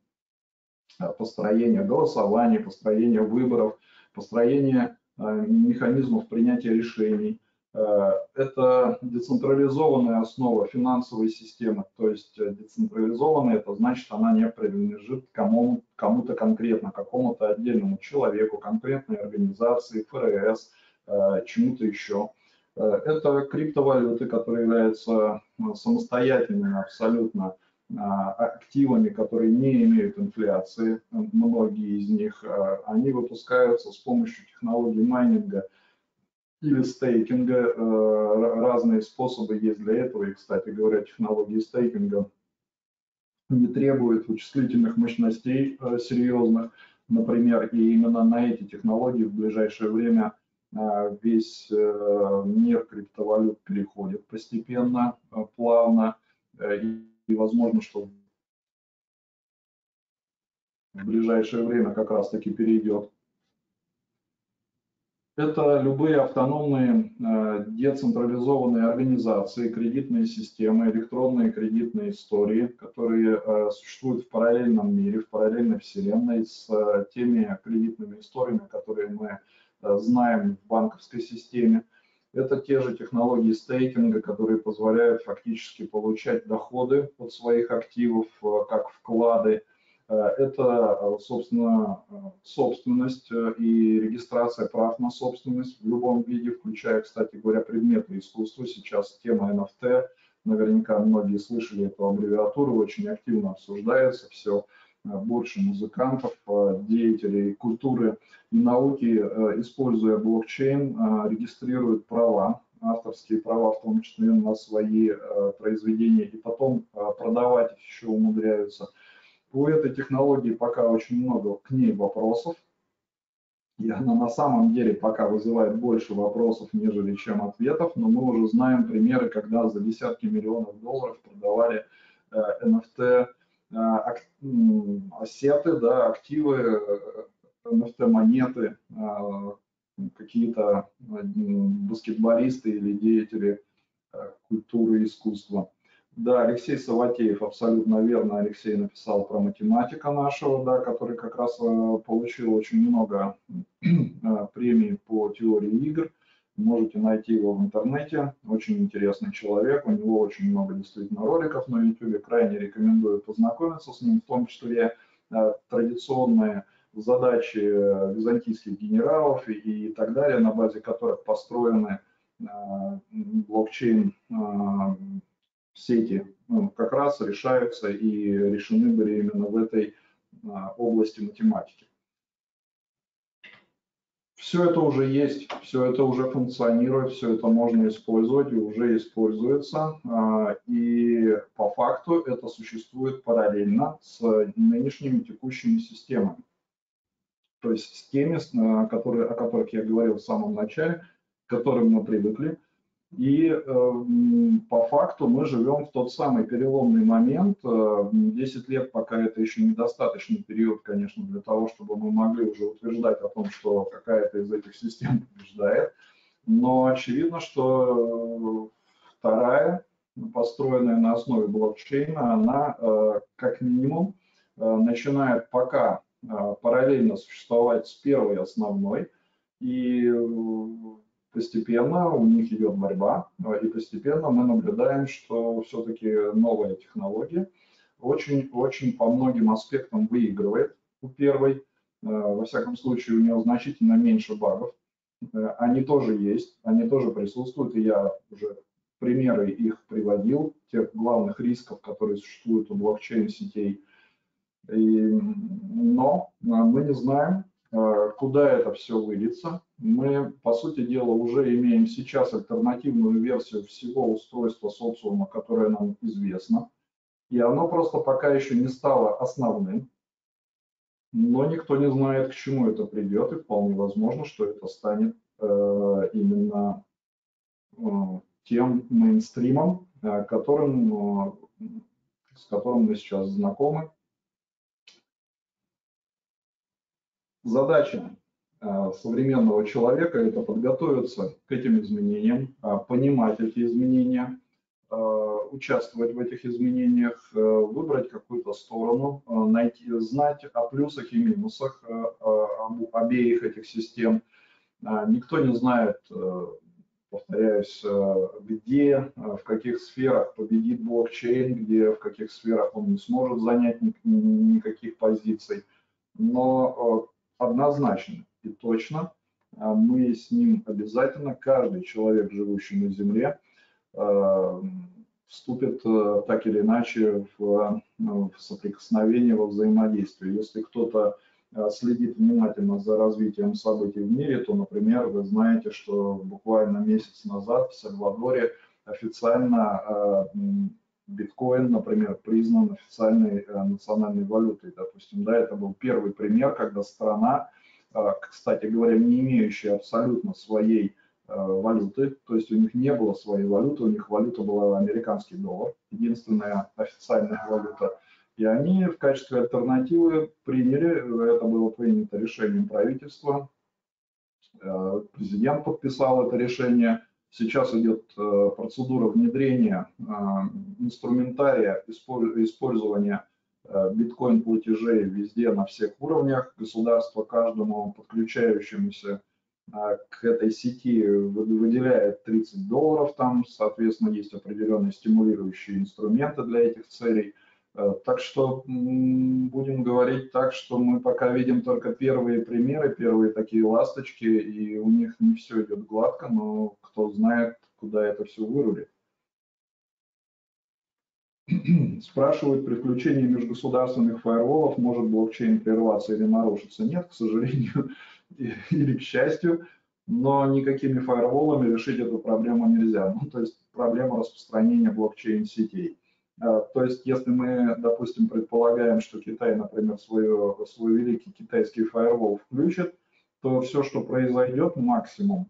построение голосования, построение выборов, построение э, механизмов принятия решений. Э, это децентрализованная основа финансовой системы, то есть децентрализованная, это значит, она не принадлежит кому, кому-то конкретно, какому-то отдельному человеку, конкретной организации, ФРС, э, чему-то еще. Э, это криптовалюты, которые являются самостоятельными абсолютно активами, которые не имеют инфляции, многие из них, они выпускаются с помощью технологий майнинга или стейкинга. Разные способы есть для этого, и, кстати говоря, технологии стейкинга не требуют вычислительных мощностей серьезных, например, и именно на эти технологии в ближайшее время весь мир криптовалют переходит постепенно, плавно. И возможно, что в ближайшее время как раз-таки перейдет. Это любые автономные э, децентрализованные организации, кредитные системы, электронные кредитные истории, которые э, существуют в параллельном мире, в параллельной вселенной с э, теми кредитными историями, которые мы э, знаем в банковской системе. Это те же технологии стейкинга, которые позволяют фактически получать доходы от своих активов, как вклады. Это, собственно, собственность и регистрация прав на собственность в любом виде, включая, кстати говоря, предметы искусства. Сейчас тема эн эф ти, наверняка многие слышали эту аббревиатуру, очень активно обсуждается все. Больше музыкантов, деятелей культуры и науки, используя блокчейн, регистрируют права, авторские права, в том числе на свои произведения, и потом продавать их еще умудряются. У этой технологии пока очень много к ней вопросов, И она на самом деле пока вызывает больше вопросов, нежели чем ответов, но мы уже знаем примеры, когда за десятки миллионов долларов продавали эн эф ти ассеты, да, активы, эн эф ти монеты, какие-то баскетболисты или деятели культуры и искусства. Да, Алексей Саватеев, абсолютно верно, Алексей написал про математика нашего, да, который как раз получил очень много премий по теории игр. Можете найти его в интернете, очень интересный человек, у него очень много действительно роликов на ютубе, крайне рекомендую познакомиться с ним, в том числе традиционные задачи византийских генералов и так далее, на базе которых построены блокчейн сети, ну, как раз решаются и решены были именно в этой области математики. Все это уже есть, все это уже функционирует, все это можно использовать и уже используется. И по факту это существует параллельно с нынешними текущими системами. То есть с теми, которые, о которых я говорил в самом начале, к которым мы привыкли. И э, по факту мы живем в тот самый переломный момент. десять лет пока это еще недостаточный период, конечно, для того, чтобы мы могли уже утверждать о том, что какая-то из этих систем побеждает. Но очевидно, что вторая, построенная на основе блокчейна, она э, как минимум э, начинает пока э, параллельно существовать с первой основной. И э, постепенно у них идет борьба, и постепенно мы наблюдаем, что все-таки новая технология очень-очень по многим аспектам выигрывает у первой. Во всяком случае, у нее значительно меньше багов. Они тоже есть, они тоже присутствуют, и я уже примеры их приводил, тех главных рисков, которые существуют у блокчейн-сетей. Но мы не знаем, куда это все выльется. Мы, по сути дела, уже имеем сейчас альтернативную версию всего устройства социума, которое нам известно. И оно просто пока еще не стало основным. Но никто не знает, к чему это придет. И вполне возможно, что это станет э, именно э, тем мейнстримом, э, которым, э, с которым мы сейчас знакомы. Задача современного человека – это подготовиться к этим изменениям, понимать эти изменения, участвовать в этих изменениях, выбрать какую-то сторону, найти, знать о плюсах и минусах обеих этих систем. Никто не знает, повторяюсь, где, в каких сферах победит блокчейн, где, в каких сферах он не сможет занять никаких позиций. Но однозначно и точно мы с ним обязательно, каждый человек, живущий на Земле, вступит так или иначе в соприкосновение, во взаимодействие. Если кто-то следит внимательно за развитием событий в мире, то, например, вы знаете, что буквально месяц назад в Сальвадоре официально биткоин, например, признан официальной э, национальной валютой, допустим, да, это был первый пример, когда страна, э, кстати говоря, не имеющая абсолютно своей э, валюты, то есть у них не было своей валюты, у них валюта была американский доллар, единственная официальная валюта, и они в качестве альтернативы приняли, это было принято решением правительства, э, президент подписал это решение. Сейчас идет процедура внедрения инструментария использования биткоин-платежей везде, на всех уровнях. Государство каждому подключающемуся к этой сети выделяет тридцать долларов. Там, соответственно, есть определенные стимулирующие инструменты для этих целей. Так что будем говорить так, что мы пока видим только первые примеры, первые такие ласточки, и у них не все идет гладко, но кто знает, куда это все вырулит. Спрашивают, при включении межгосударственных фаерволов может блокчейн прерваться или нарушиться? Нет, к сожалению, или к счастью, но никакими фаерволами решить эту проблему нельзя. Ну, то есть проблема распространения блокчейн-сетей. То есть, если мы, допустим, предполагаем, что Китай, например, свой, свой великий китайский фаервол включит, то все, что произойдет максимум,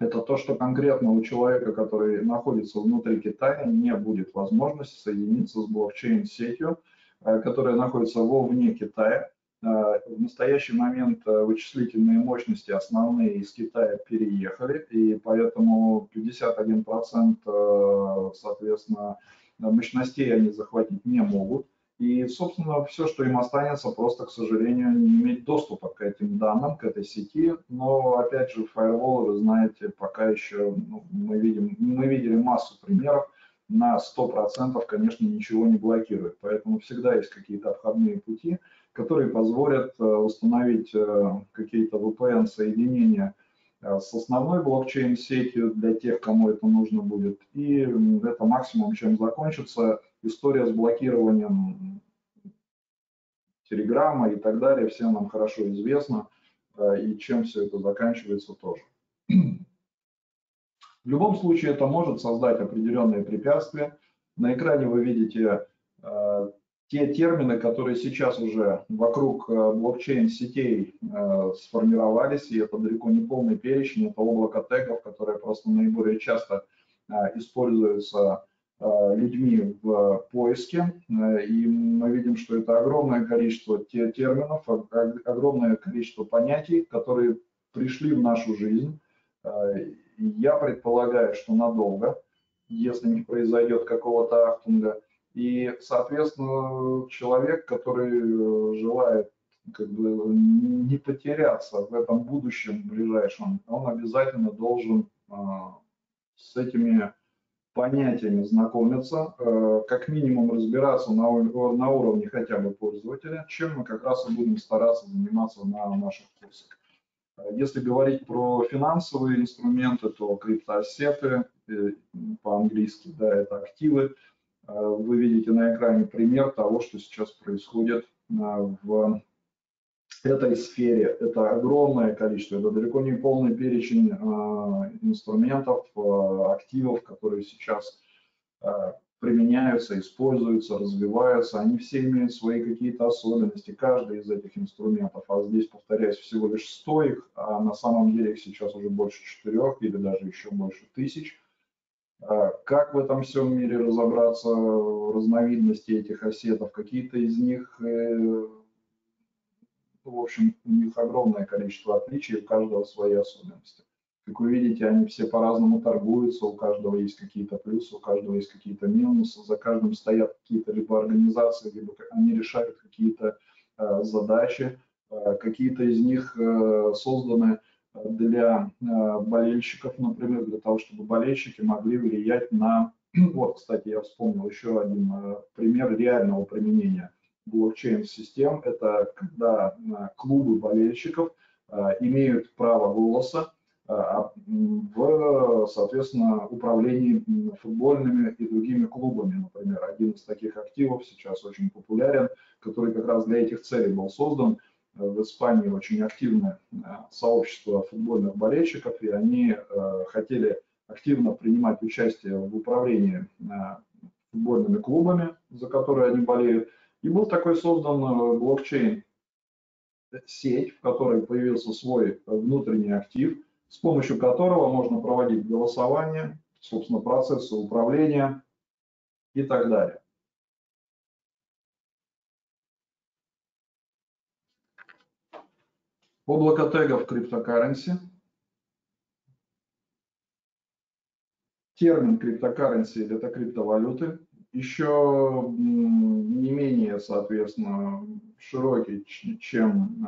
это то, что конкретно у человека, который находится внутри Китая, не будет возможности соединиться с блокчейн-сетью, которая находится вовне Китая. В настоящий момент вычислительные мощности основные из Китая переехали, и поэтому пятьдесят один процент, соответственно, мощностей они захватить не могут. И, собственно, все, что им останется, просто, к сожалению, не иметь доступа к этим данным, к этой сети. Но, опять же, фаерволы, вы знаете, пока еще, ну, мы видим, мы видели массу примеров, на сто процентов, конечно, ничего не блокирует. Поэтому всегда есть какие-то обходные пути, которые позволят установить какие-то ви пи эн-соединения с основной блокчейн-сетью для тех, кому это нужно будет. И это максимум, чем закончится история с блокированием Телеграма и так далее. Всем нам хорошо известно, и чем все это заканчивается тоже. В любом случае это может создать определенные препятствия. На экране вы видите э, те термины, которые сейчас уже вокруг э, блокчейн-сетей э, сформировались, и это далеко не полный перечень, это облако тегов, которые просто наиболее часто э, используются э, людьми в э, поиске. Э, и мы видим, что это огромное количество те, терминов, о, о, огромное количество понятий, которые пришли в нашу жизнь. Э, Я предполагаю, что надолго, если не произойдет какого-то ахтунга. И, соответственно, человек, который желает как бы не потеряться в этом будущем ближайшем, он обязательно должен э, с этими понятиями знакомиться, э, как минимум разбираться на, на уровне хотя бы пользователя, чем мы как раз и будем стараться заниматься на наших курсах. Если говорить про финансовые инструменты, то криптоассеты, по-английски, да, это активы. Вы видите на экране пример того, что сейчас происходит в этой сфере. Это огромное количество, это далеко не полный перечень инструментов, активов, которые сейчас применяются, используются, развиваются, они все имеют свои какие-то особенности, каждый из этих инструментов, а здесь, повторяюсь, всего лишь сто их, а на самом деле их сейчас уже больше четырех или даже еще больше тысяч. Как в этом всем мире разобраться, разновидности этих ассетов, какие-то из них, в общем, у них огромное количество отличий, у каждого свои особенности. Как вы видите, они все по-разному торгуются, у каждого есть какие-то плюсы, у каждого есть какие-то минусы, за каждым стоят какие-то либо организации, либо они решают какие-то э, задачи, э, какие-то из них э, созданы для э, болельщиков, например, для того, чтобы болельщики могли влиять на... Вот, кстати, я вспомнил еще один э, пример реального применения блокчейн-систем. Это когда э, клубы болельщиков э, имеют право голоса в, соответственно, управлении футбольными и другими клубами. Например, один из таких активов сейчас очень популярен, который как раз для этих целей был создан. В Испании очень активное сообщество футбольных болельщиков, и они хотели активно принимать участие в управлении футбольными клубами, за которые они болеют. И был такой создан блокчейн-сеть, в которой появился свой внутренний актив, с помощью которого можно проводить голосование, собственно, процессы управления и так далее. Облако тегов криптокарренси. Термин криптокарренси – это криптовалюты. Еще не менее, соответственно, широкий, чем...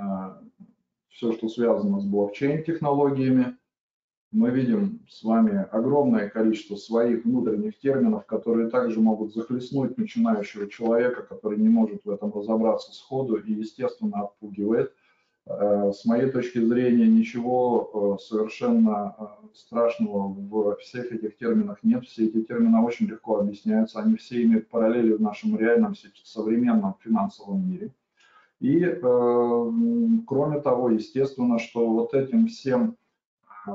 все, что связано с блокчейн-технологиями. Мы видим с вами огромное количество своих внутренних терминов, которые также могут захлестнуть начинающего человека, который не может в этом разобраться сходу и, естественно, отпугивает. С моей точки зрения, ничего совершенно страшного в всех этих терминах нет. Все эти термины очень легко объясняются. Они все имеют параллели в нашем реальном, современном финансовом мире. И, э, кроме того, естественно, что вот этим всем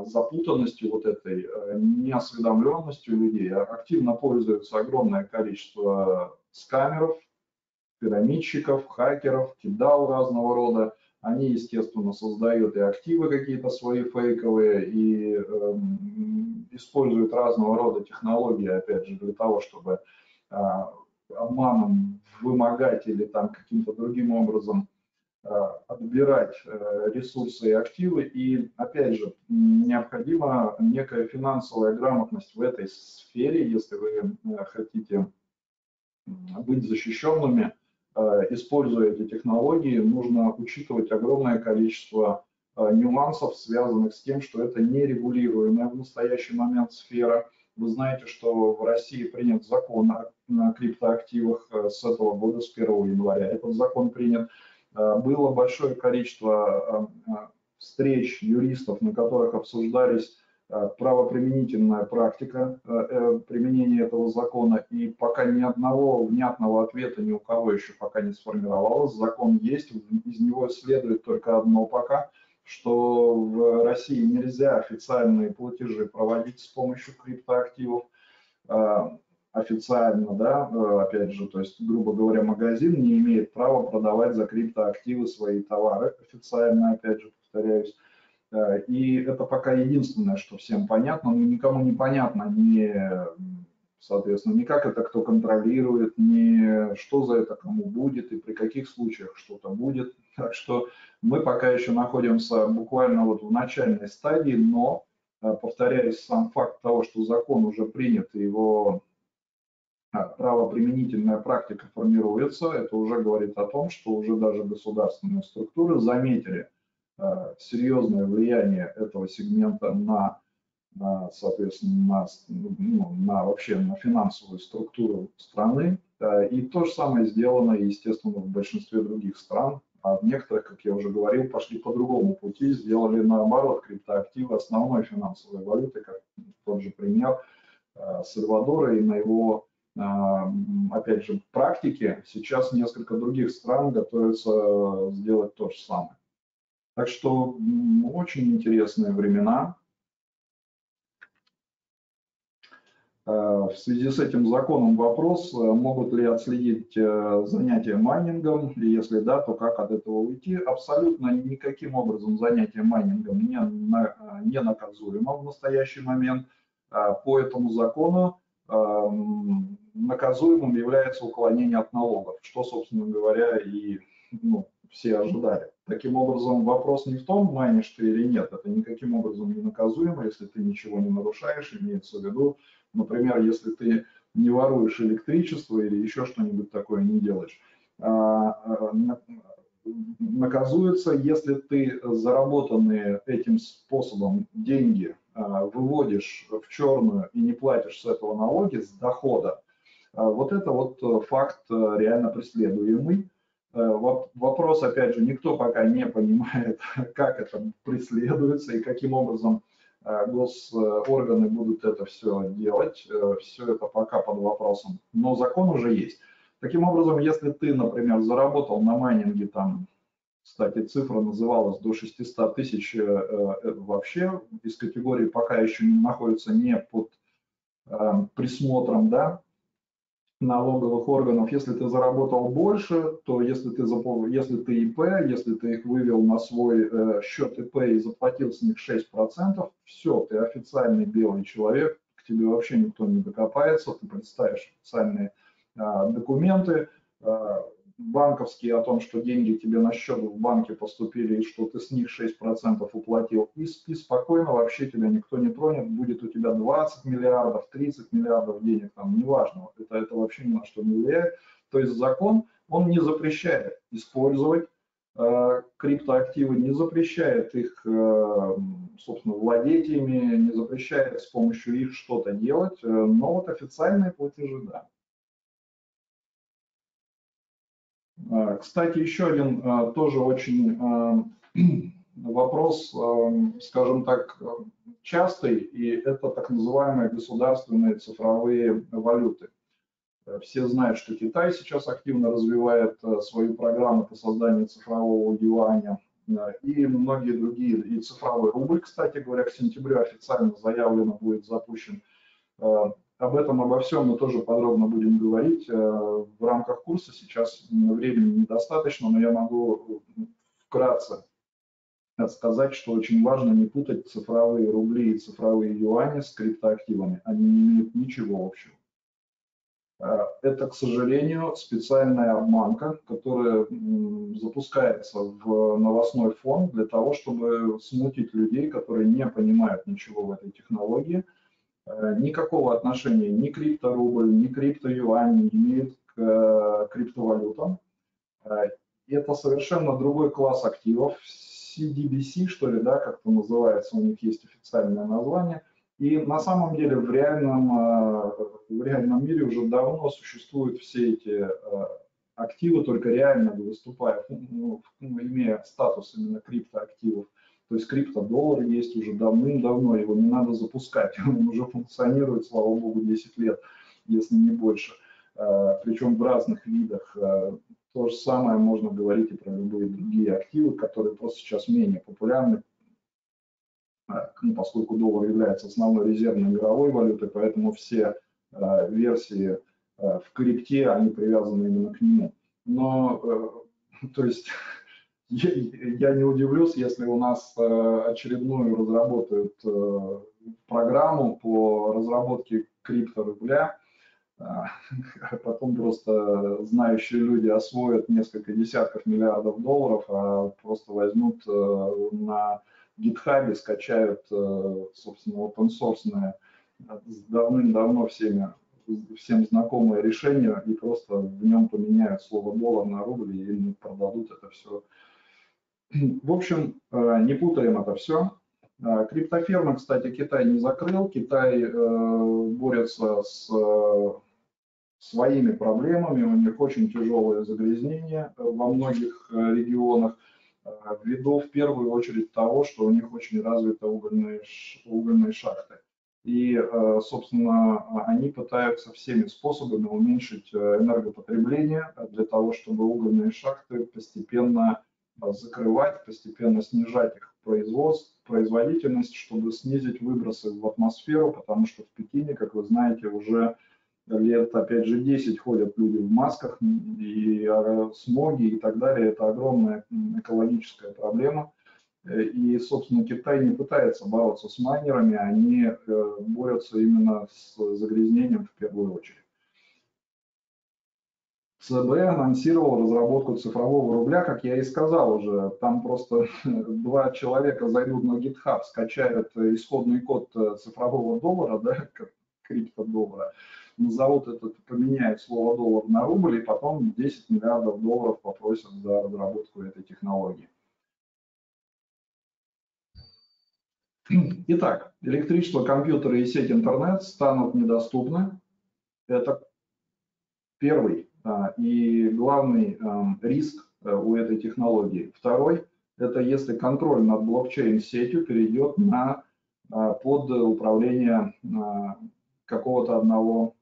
запутанностью, вот этой неосведомленностью людей активно пользуется огромное количество скамеров, пирамидщиков, хакеров, кидал разного рода, Они, естественно, создают и активы какие-то свои фейковые, и э, используют разного рода технологии, опять же, для того, чтобы э, обманом вымогать или там каким-то другим образом э, отбирать э, ресурсы и активы. И, опять же, необходима некая финансовая грамотность в этой сфере, если вы э, хотите быть защищенными. Используя эти технологии, нужно учитывать огромное количество нюансов, связанных с тем, что это нерегулируемая в настоящий момент сфера. Вы знаете, что в России принят закон о криптоактивах с этого года, с первого января. Этот закон принят. Было большое количество встреч юристов, на которых обсуждались правоприменительная практика применения этого закона, и пока ни одного внятного ответа ни у кого еще пока не сформировалось. Закон есть, из него следует только одно пока, что в России нельзя официальные платежи проводить с помощью криптоактивов, официально, да, опять же, то есть, грубо говоря, магазин не имеет права продавать за криптоактивы свои товары, официально, опять же, повторяюсь. И это пока единственное, что всем понятно, но никому не понятно, не, соответственно, ни как это кто контролирует, ни что за это кому будет и при каких случаях что-то будет. Так что мы пока еще находимся буквально вот в начальной стадии, но, повторяюсь, сам факт того, что закон уже принят, его правоприменительная практика формируется, это уже говорит о том, что уже даже государственные структуры заметили серьезное влияние этого сегмента на, на соответственно, на, ну, на вообще на финансовую структуру страны. И то же самое сделано, естественно, в большинстве других стран. А в некоторых, как я уже говорил, пошли по другому пути, сделали наоборот криптоактивы основной финансовой валюты, как тот же пример Сальвадора, и на его, опять же, практике сейчас несколько других стран готовятся сделать то же самое. Так что очень интересные времена. В связи с этим законом вопрос, могут ли отследить занятия майнингом, и если да, то как от этого уйти? Абсолютно никаким образом занятие майнингом не, не наказуемо в настоящий момент. По этому закону наказуемым является уклонение от налогов, что, собственно говоря, и ну, все ожидали. Таким образом, вопрос не в том, майнишь ты или нет, это никаким образом не наказуемо, если ты ничего не нарушаешь, имеется в виду, например, если ты не воруешь электричество или еще что-нибудь такое не делаешь. Наказуется, если ты заработанные этим способом деньги выводишь в черную и не платишь с этого налоги, с дохода. Вот это вот факт реально преследуемый. Вопрос, опять же, никто пока не понимает, как это преследуется и каким образом госорганы будут это все делать. Все это пока под вопросом, но закон уже есть. Таким образом, если ты, например, заработал на майнинге, там, кстати, цифра называлась до шестисот тысяч, вообще из категории пока еще не находится не под присмотром, да, налоговых органов. Если ты заработал больше, то если ты, если ты ИП, если ты их вывел на свой э, счет ИП и заплатил с них шесть процентов, все, ты официальный белый человек, к тебе вообще никто не докопается, ты представишь официальные э, документы э, банковские о том, что деньги тебе на счет в банке поступили и что ты с них шесть процентов уплатил, и спи спокойно, вообще тебя никто не тронет, будет у тебя двадцать миллиардов, тридцать миллиардов денег, там, неважно, это, это вообще ни на что не влияет. То есть закон, он не запрещает использовать э, криптоактивы, не запрещает их, э, собственно, владеть ими, не запрещает с помощью их что-то делать, э, но вот официальные платежи, да. Кстати, еще один тоже очень вопрос, скажем так, частый, и это так называемые государственные цифровые валюты. Все знают, что Китай сейчас активно развивает свою программу по созданию цифрового юаня и многие другие, и цифровой рубль, кстати говоря, к сентябрю официально заявлено будет запущен. Об этом, обо всем мы тоже подробно будем говорить в рамках курса. Сейчас времени недостаточно, но я могу вкратце сказать, что очень важно не путать цифровые рубли и цифровые юани с криптоактивами. Они не имеют ничего общего. Это, к сожалению, специальная обманка, которая запускается в новостной фон для того, чтобы смутить людей, которые не понимают ничего в этой технологии. Никакого отношения ни крипторубль, ни криптоюань не имеет к криптовалютам. Это совершенно другой класс активов. си ди би си, что ли, да, как-то называется, у них есть официальное название. И на самом деле в реальном, в реальном мире уже давно существуют все эти активы, только реально выступая, ну, имея статус именно криптоактивов. То есть криптодоллар есть уже давным-давно, его не надо запускать, он уже функционирует, слава богу, десять лет, если не больше. Причем в разных видах. То же самое можно говорить и про любые другие активы, которые просто сейчас менее популярны, поскольку доллар является основной резервной мировой валютой, поэтому все версии в крипте, они привязаны именно к нему. Но, то есть, я не удивлюсь, если у нас очередную разработают программу по разработке крипторубля, а потом просто знающие люди освоят несколько десятков миллиардов долларов, а просто возьмут на гитхабе, скачают, собственно, open-source-ные, давным-давно всеми, всем знакомые решения и просто в нем поменяют слово доллар на рубль и продадут это все. В общем, не путаем это все. Криптофермы, кстати, Китай не закрыл. Китай борется с своими проблемами, у них очень тяжелое загрязнение во многих регионах, ввиду в первую очередь того, что у них очень развиты угольные, угольные шахты. И, собственно, они пытаются всеми способами уменьшить энергопотребление для того, чтобы угольные шахты постепенно закрывать, постепенно снижать их производительность, чтобы снизить выбросы в атмосферу, потому что в Пекине, как вы знаете, уже лет, опять же, десять ходят люди в масках, и смоги и так далее. Это огромная экологическая проблема. И, собственно, Китай не пытается бороться с майнерами, они борются именно с загрязнением в первую очередь. цэ бэ анонсировал разработку цифрового рубля, как я и сказал уже. Там просто два человека зайдут на GitHub, скачают исходный код цифрового доллара, да, криптодоллара, назовут это, поменяют слово доллар на рубль, и потом десять миллиардов долларов попросят за разработку этой технологии. Итак, электричество, компьютеры и сеть интернет станут недоступны. Это первый и главный риск у этой технологии. Второй – это если контроль над блокчейн-сетью перейдет на, под управление какого-то одного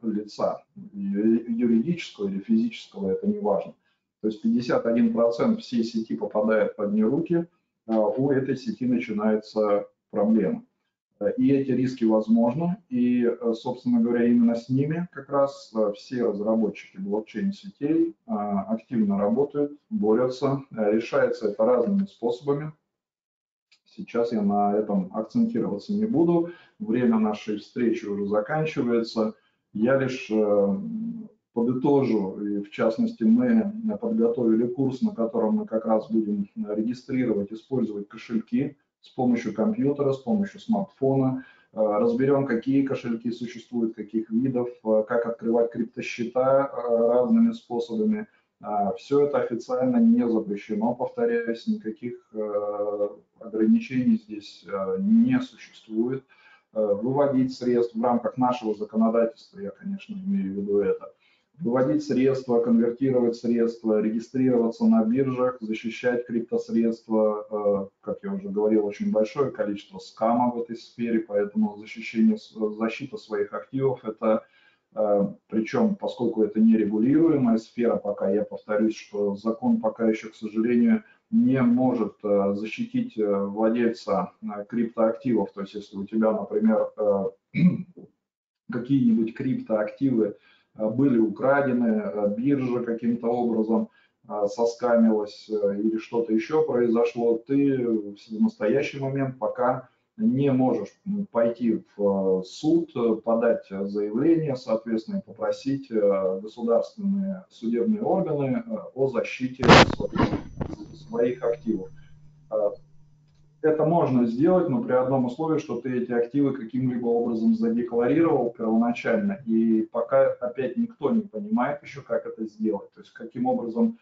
лица, юридического или физического, это не важно. То есть пятьдесят один процент всей сети попадает под неруки, у этой сети начинается проблема. И эти риски возможны, и, собственно говоря, именно с ними как раз все разработчики блокчейн-сетей активно работают, борются, решается это разными способами. Сейчас я на этом акцентироваться не буду, время нашей встречи уже заканчивается. Я лишь подытожу, и в частности мы подготовили курс, на котором мы как раз будем регистрировать, использовать кошельки, с помощью компьютера, с помощью смартфона. Разберем, какие кошельки существуют, каких видов, как открывать криптосчета разными способами. Все это официально не запрещено, повторяюсь, никаких ограничений здесь не существует. Выводить средства в рамках нашего законодательства, я, конечно, имею в виду это. Выводить средства, конвертировать средства, регистрироваться на биржах, защищать криптосредства. Как я уже говорил, очень большое количество скама в этой сфере, поэтому защищение, защита своих активов, это, причем, поскольку это нерегулируемая сфера, пока я повторюсь, что закон пока еще, к сожалению, не может защитить владельца криптоактивов. То есть, если у тебя, например, какие-нибудь криптоактивы были украдены, биржа каким-то образом, соскамилось или что-то еще произошло, ты в настоящий момент пока не можешь пойти в суд, подать заявление, соответственно, и попросить государственные судебные органы о защите своих активов. Это можно сделать, но при одном условии, что ты эти активы каким-либо образом задекларировал первоначально, и пока опять никто не понимает еще, как это сделать, то есть каким образом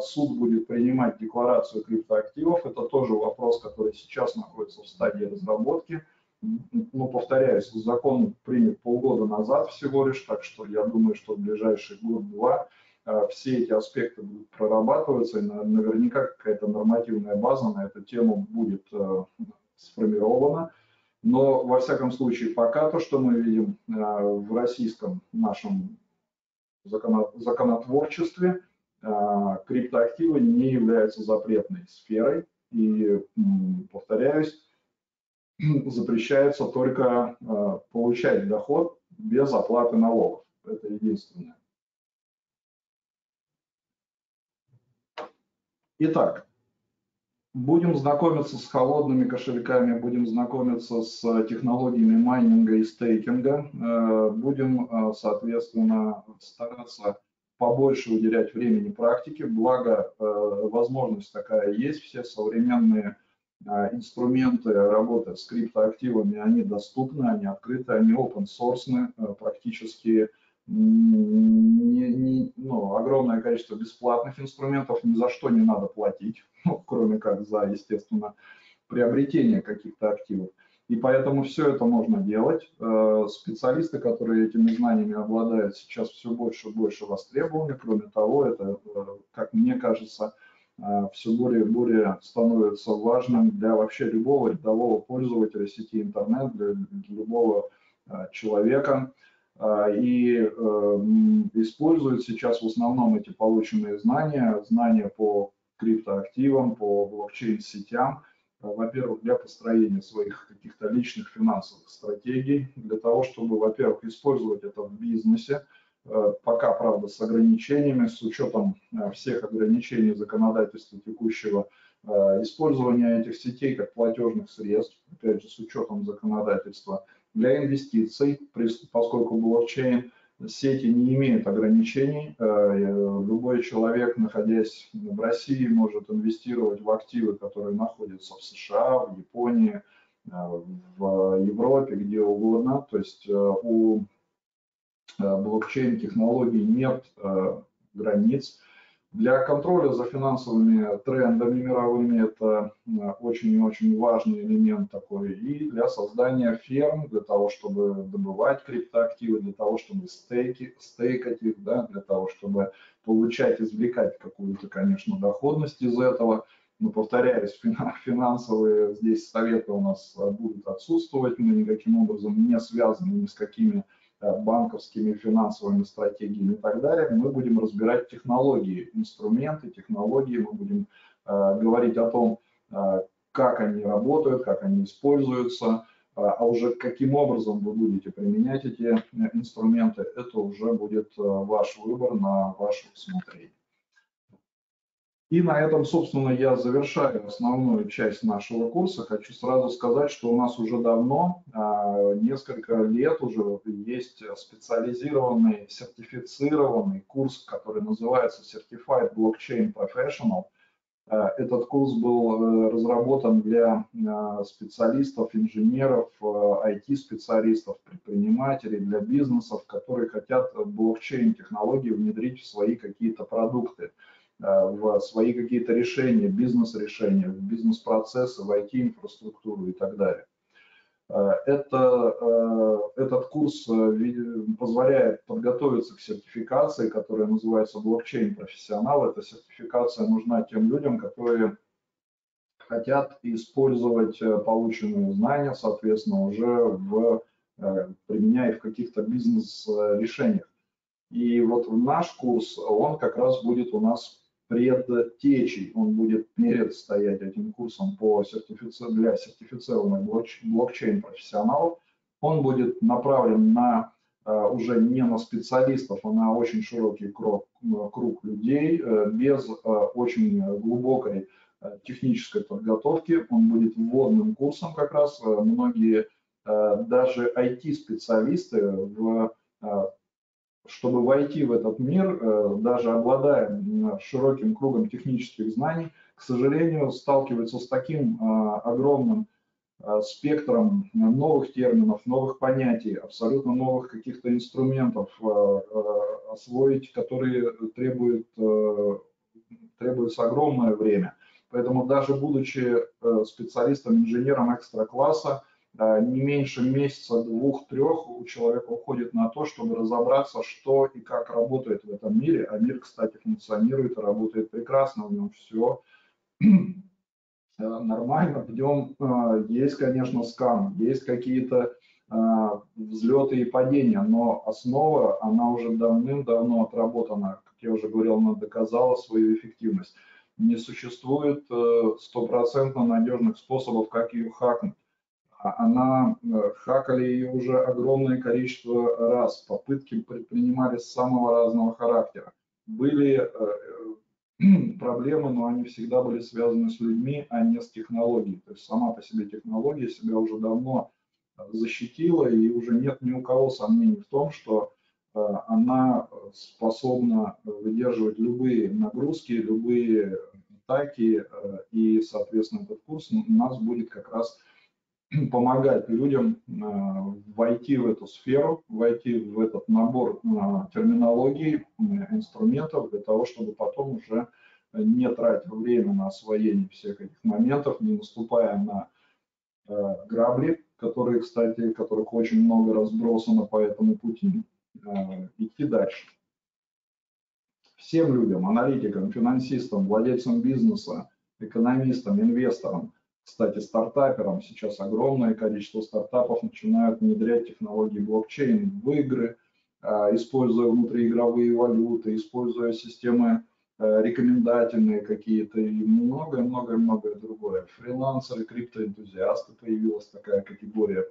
суд будет принимать декларацию криптоактивов, это тоже вопрос, который сейчас находится в стадии разработки. Но, повторяюсь, закон принят полгода назад всего лишь, так что я думаю, что в ближайший год-два все эти аспекты будут прорабатываться, и наверняка какая-то нормативная база на эту тему будет сформирована. Но, во всяком случае, пока то, что мы видим в российском нашем законотворчестве, криптоактивы не являются запретной сферой, и, повторяюсь, запрещается только получать доход без оплаты налогов. Это единственное. Итак, будем знакомиться с холодными кошельками, будем знакомиться с технологиями майнинга и стейкинга, будем, соответственно, стараться побольше уделять времени практике, благо э, возможность такая есть, все современные э, инструменты работы с криптоактивами, они доступны, они открыты, они open-source, э, практически не, не, ну, огромное количество бесплатных инструментов, ни за что не надо платить, ну, кроме как за, естественно, приобретение каких-то активов. И поэтому все это можно делать. Специалисты, которые этими знаниями обладают, сейчас все больше и больше востребованы. Кроме того, это, как мне кажется, все более и более становится важным для вообще любого рядового пользователя сети интернет, для любого человека. И используют сейчас в основном эти полученные знания, знания по криптоактивам, по блокчейн-сетям, во-первых, для построения своих каких-то личных финансовых стратегий, для того, чтобы, во-первых, использовать это в бизнесе, пока, правда, с ограничениями, с учетом всех ограничений законодательства текущего, использования этих сетей как платежных средств, опять же, с учетом законодательства, для инвестиций, поскольку блокчейн, сети не имеют ограничений, любой человек, находясь в России, может инвестировать в активы, которые находятся в США, в Японии, в Европе, где угодно. То есть у блокчейн-технологий нет границ. Для контроля за финансовыми трендами мировыми это очень и очень важный элемент такой. И для создания ферм, для того, чтобы добывать криптоактивы, для того, чтобы стейки, стейкать их, да, для того, чтобы получать, извлекать какую-то, конечно, доходность из этого. Но, повторяюсь, финансовые здесь советы у нас будут отсутствовать. Мы никаким образом не связаны ни с какими банковскими финансовыми стратегиями и так далее. Мы будем разбирать технологии, инструменты, технологии, мы будем э, говорить о том, э, как они работают, как они используются, э, а уже каким образом вы будете применять эти инструменты, это уже будет э, ваш выбор на ваше усмотрение. И на этом, собственно, я завершаю основную часть нашего курса. Хочу сразу сказать, что у нас уже давно, несколько лет уже есть специализированный, сертифицированный курс, который называется Certified Blockchain Professional. Этот курс был разработан для специалистов, инженеров, ай ти-специалистов, предпринимателей, для бизнесов, которые хотят блокчейн-технологии внедрить в свои какие-то продукты, в свои какие-то решения, бизнес-решения, в бизнес-процессы, в ай ти-инфраструктуру и так далее. Это, этот курс позволяет подготовиться к сертификации, которая называется блокчейн-профессионал. Эта сертификация нужна тем людям, которые хотят использовать полученные знания, соответственно, уже в, применяя в каких-то бизнес-решениях. И вот наш курс, он как раз будет у нас предтечей, он будет перед стоять этим курсом по сертифици... для сертифицированных блокчейн-профессионалов. Он будет направлен на уже не на специалистов, а на очень широкий круг, круг людей без очень глубокой технической подготовки. Он будет вводным курсом как раз. Многие даже ай ти-специалисты, чтобы войти в этот мир, даже обладая широким кругом технических знаний, к сожалению, сталкиваются с таким огромным спектром новых терминов, новых понятий, абсолютно новых каких-то инструментов освоить, которые требуют, требуется огромное время. Поэтому даже будучи специалистом, инженером экстра-класса, не меньше месяца, двух-трех у человека уходит на то, чтобы разобраться, что и как работает в этом мире. А мир, кстати, функционирует и работает прекрасно, в нем все нормально, в нем есть, конечно, скам, есть какие-то взлеты и падения, но основа, она уже давным-давно отработана, как я уже говорил, она доказала свою эффективность. Не существует стопроцентно надежных способов, как ее хакнуть. Она, хакали ее уже огромное количество раз, попытки предпринимали самого разного характера. Были проблемы, но они всегда были связаны с людьми, а не с технологией. То есть сама по себе технология себя уже давно защитила, и уже нет ни у кого сомнений в том, что она способна выдерживать любые нагрузки, любые атаки, и, соответственно, этот курс у нас будет как раз помогать людям войти в эту сферу, войти в этот набор терминологий, инструментов для того, чтобы потом уже не тратя время на освоение всех этих моментов, не наступая на грабли, которые, кстати, которых очень много разбросано по этому пути, идти дальше. Всем людям, аналитикам, финансистам, владельцам бизнеса, экономистам, инвесторам, кстати, стартаперам, сейчас огромное количество стартапов начинают внедрять технологии блокчейн в игры, используя внутриигровые валюты, используя системы рекомендательные какие-то и многое-многое-многое другое. Фрилансеры, криптоэнтузиасты, появилась такая категория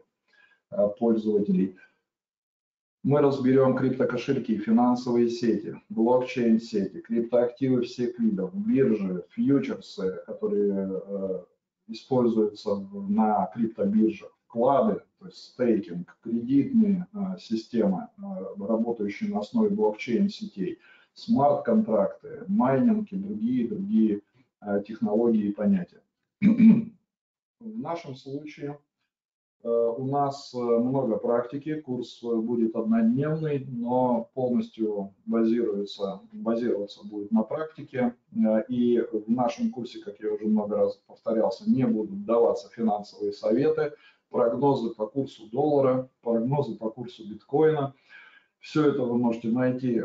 пользователей. Мы разберем криптокошельки, финансовые сети, блокчейн-сети, криптоактивы всех видов, биржи, фьючерсы, которые используются на криптобиржах, вклады, то есть стейкинг, кредитные а, системы, а, работающие на основе блокчейн-сетей, смарт-контракты, майнинг и другие, другие а, технологии и понятия. В нашем случае а, у нас много практики, курс будет однодневный, но полностью базируется, базироваться будет на практике. И в нашем курсе, как я уже много раз повторялся, не будут даваться финансовые советы, прогнозы по курсу доллара, прогнозы по курсу биткоина. Все это вы можете найти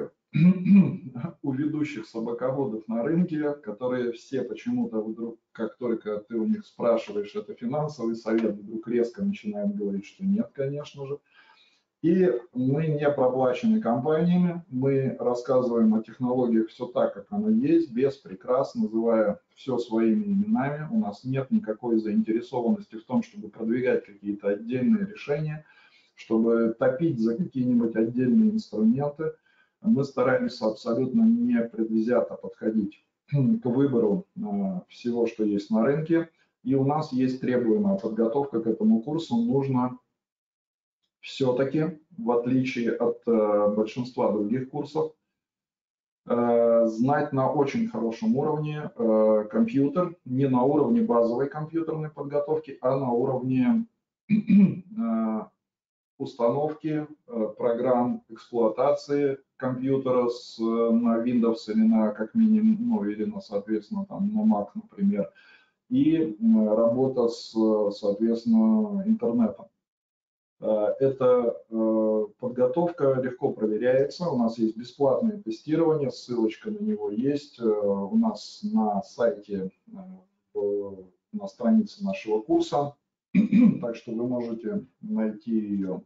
у ведущих собаководов на рынке, которые все почему-то вдруг, как только ты у них спрашиваешь, это финансовый совет, вдруг резко начинают говорить, что нет, конечно же. И мы не проплачены компаниями, мы рассказываем о технологиях все так, как оно есть, без прикрас, называя все своими именами. У нас нет никакой заинтересованности в том, чтобы продвигать какие-то отдельные решения, чтобы топить за какие-нибудь отдельные инструменты. Мы стараемся абсолютно непредвзято подходить к выбору всего, что есть на рынке. И у нас есть требуемая подготовка к этому курсу, нужно... Все-таки, в отличие от э, большинства других курсов, э, знать на очень хорошем уровне э, компьютер, не на уровне базовой компьютерной подготовки, а на уровне э, установки э, программ эксплуатации компьютера с, э, на Windows или на, как минимум, ну, или на, соответственно, там, на Mac, например, и э, работа с, соответственно, интернетом. Эта подготовка легко проверяется, у нас есть бесплатное тестирование, ссылочка на него есть у нас на сайте, на странице нашего курса, так что вы можете найти ее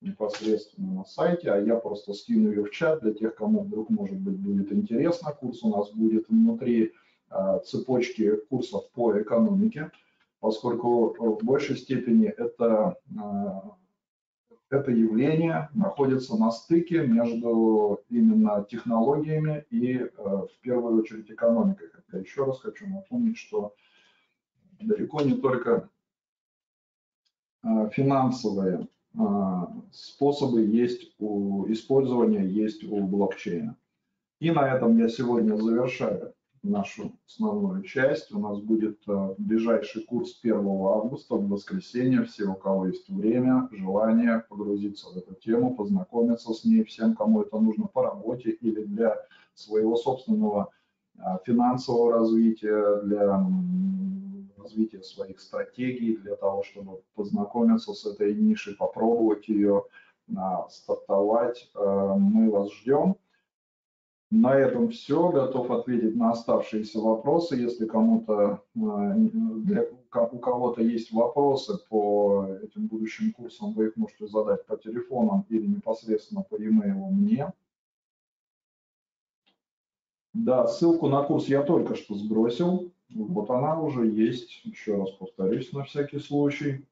непосредственно на сайте, а я просто скину ее в чат для тех, кому вдруг, может быть, будет интересно. Курс у нас будет внутри цепочки курсов по экономике, поскольку в большей степени это это явление находится на стыке между именно технологиями и, в первую очередь, экономикой. Хотя еще раз хочу напомнить, что далеко не только финансовые способы есть у использования, есть у блокчейна. И на этом я сегодня завершаю нашу основную часть. У нас будет ближайший курс первого августа в воскресенье. Все, у кого есть время, желание погрузиться в эту тему, познакомиться с ней, всем, кому это нужно по работе или для своего собственного финансового развития, для развития своих стратегий, для того, чтобы познакомиться с этой нишей, попробовать ее, стартовать. Мы вас ждем. На этом все. Готов ответить на оставшиеся вопросы. Если кому-то, у кого-то есть вопросы по этим будущим курсам, вы их можете задать по телефонам или непосредственно по e-mail мне. Да, ссылку на курс я только что сбросил. Вот она уже есть. Еще раз повторюсь на всякий случай.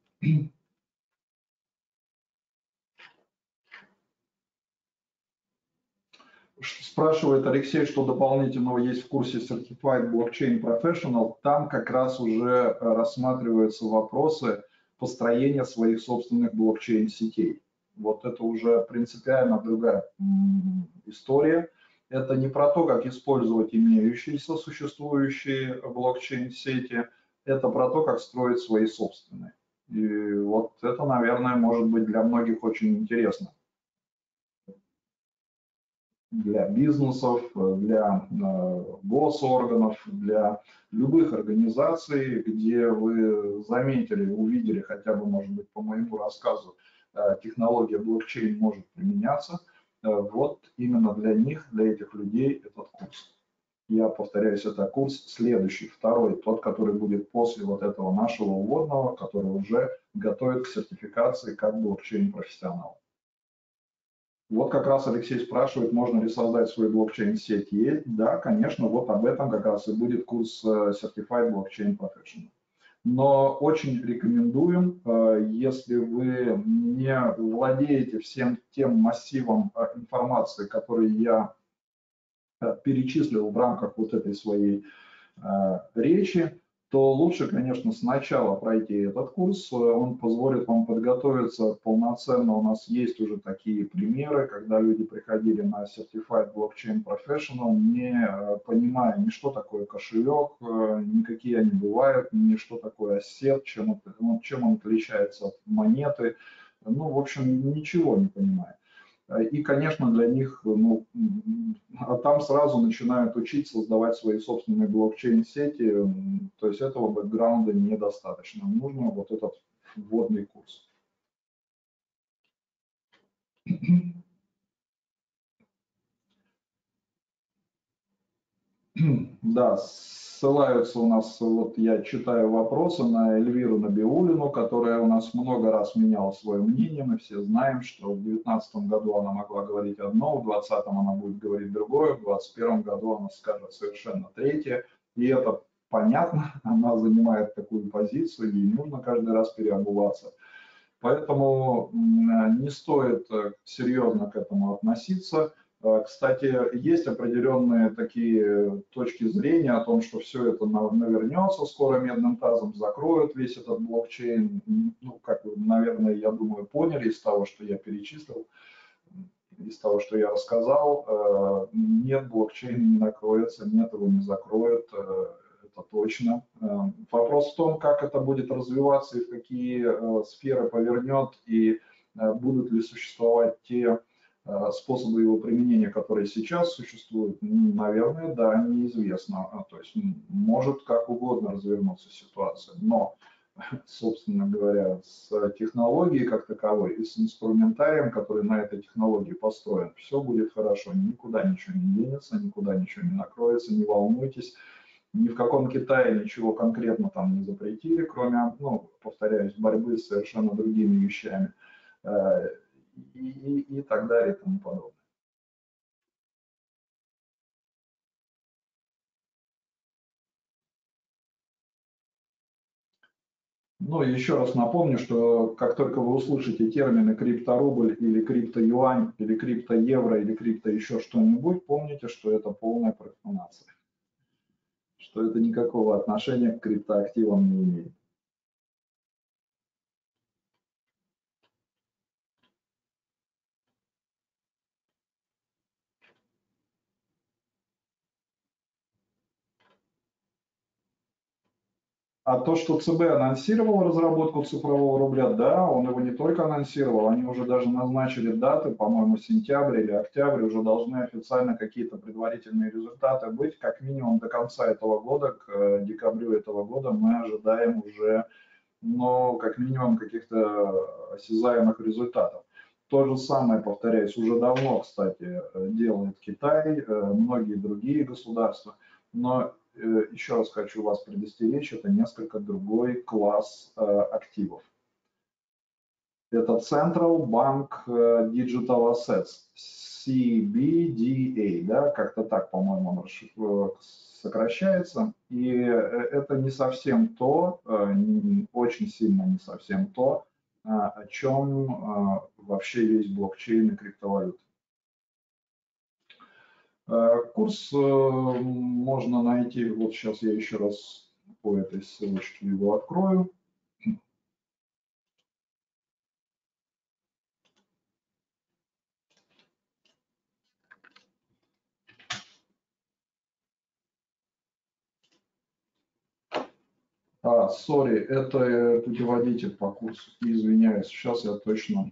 Спрашивает Алексей, что дополнительного есть в курсе Certified Blockchain Professional. Там как раз уже рассматриваются вопросы построения своих собственных блокчейн-сетей. Вот это уже принципиально другая история. Это не про то, как использовать имеющиеся существующие блокчейн-сети. Это про то, как строить свои собственные. И вот это, наверное, может быть для многих очень интересно. Для бизнесов, для госорганов, для любых организаций, где вы заметили, увидели, хотя бы, может быть, по моему рассказу, технология блокчейн может применяться. Вот именно для них, для этих людей этот курс. Я повторяюсь, это курс следующий, второй, тот, который будет после вот этого нашего вводного, который уже готовит к сертификации как блокчейн-профессионал. Вот как раз Алексей спрашивает, можно ли создать свою блокчейн-сеть. Да, конечно, вот об этом как раз и будет курс Certified Blockchain Professional. Но очень рекомендуем, если вы не владеете всем тем массивом информации, который я перечислил в рамках вот этой своей речи, то лучше, конечно, сначала пройти этот курс. Он позволит вам подготовиться полноценно. У нас есть уже такие примеры, когда люди приходили на Certified Blockchain Professional, не понимая, ни что такое кошелек, никакие они бывают, ни что такое ассет, чем, чем он отличается от монеты. Ну, в общем, ничего не понимая. И, конечно, для них, ну, а там сразу начинают учить создавать свои собственные блокчейн-сети, то есть этого бэкграунда недостаточно. Нужно вот этот вводный курс. Да, ссылаются у нас, вот я читаю вопросы на Эльвиру Набиуллину, которая у нас много раз меняла свое мнение. Мы все знаем, что в две тысячи девятнадцатом году она могла говорить одно, в две тысячи двадцатом она будет говорить другое, в две тысячи двадцать первом году она скажет совершенно третье. И это понятно, она занимает такую позицию, ей нужно каждый раз переобуваться. Поэтому не стоит серьезно к этому относиться. Кстати, есть определенные такие точки зрения о том, что все это навернется, скоро медным тазом закроют весь этот блокчейн. Ну, как вы, наверное, я думаю, поняли из того, что я перечислил, из того, что я рассказал. Нет, блокчейн не накроется, нет, его не закроют, это точно. Вопрос в том, как это будет развиваться и в какие сферы повернет, и будут ли существовать те способы его применения, которые сейчас существуют, наверное, да, неизвестно. То есть может как угодно развернуться ситуация. Но, собственно говоря, с технологией как таковой и с инструментарием, который на этой технологии построен, все будет хорошо. Никуда ничего не денется, никуда ничего не накроется, не волнуйтесь. Ни в каком Китае ничего конкретно там не запретили, кроме, ну, повторяюсь, борьбы с совершенно другими вещами. И, и, и так далее и тому подобное. Ну, еще раз напомню, что как только вы услышите термины крипторубль или криптоюань, или криптоевро, или крипто еще что-нибудь, помните, что это полная профанация. Что это никакого отношения к криптоактивам не имеет. А то, что ЦБ анонсировал разработку цифрового рубля, да, он его не только анонсировал, они уже даже назначили даты, по-моему, сентябрь или октябрь, уже должны официально какие-то предварительные результаты быть. Как минимум до конца этого года, к декабрю этого года мы ожидаем уже, ну, как минимум каких-то осязаемых результатов. То же самое, повторяюсь, уже давно, кстати, делает Китай, многие другие государства, но... Еще раз хочу вас предостеречь, это несколько другой класс э, активов. Это Central Bank Digital Assets, си би ди эй, да, как-то так, по-моему, он сокращается. И это не совсем то, э, не, очень сильно не совсем то, э, о чем э, вообще весь блокчейн и криптовалюта. Курс можно найти, вот сейчас я еще раз по этой ссылочке его открою. А, сори, это путеводитель по курсу, извиняюсь, сейчас я точно...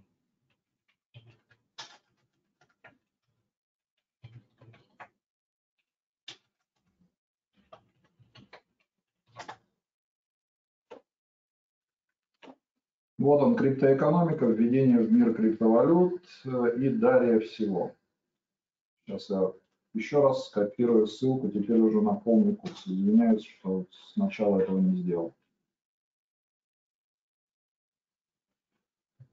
Вот он, криптоэкономика, введение в мир криптовалют и далее всего. Сейчас я еще раз скопирую ссылку, теперь уже на полный курс. Извиняюсь, что сначала этого не сделал.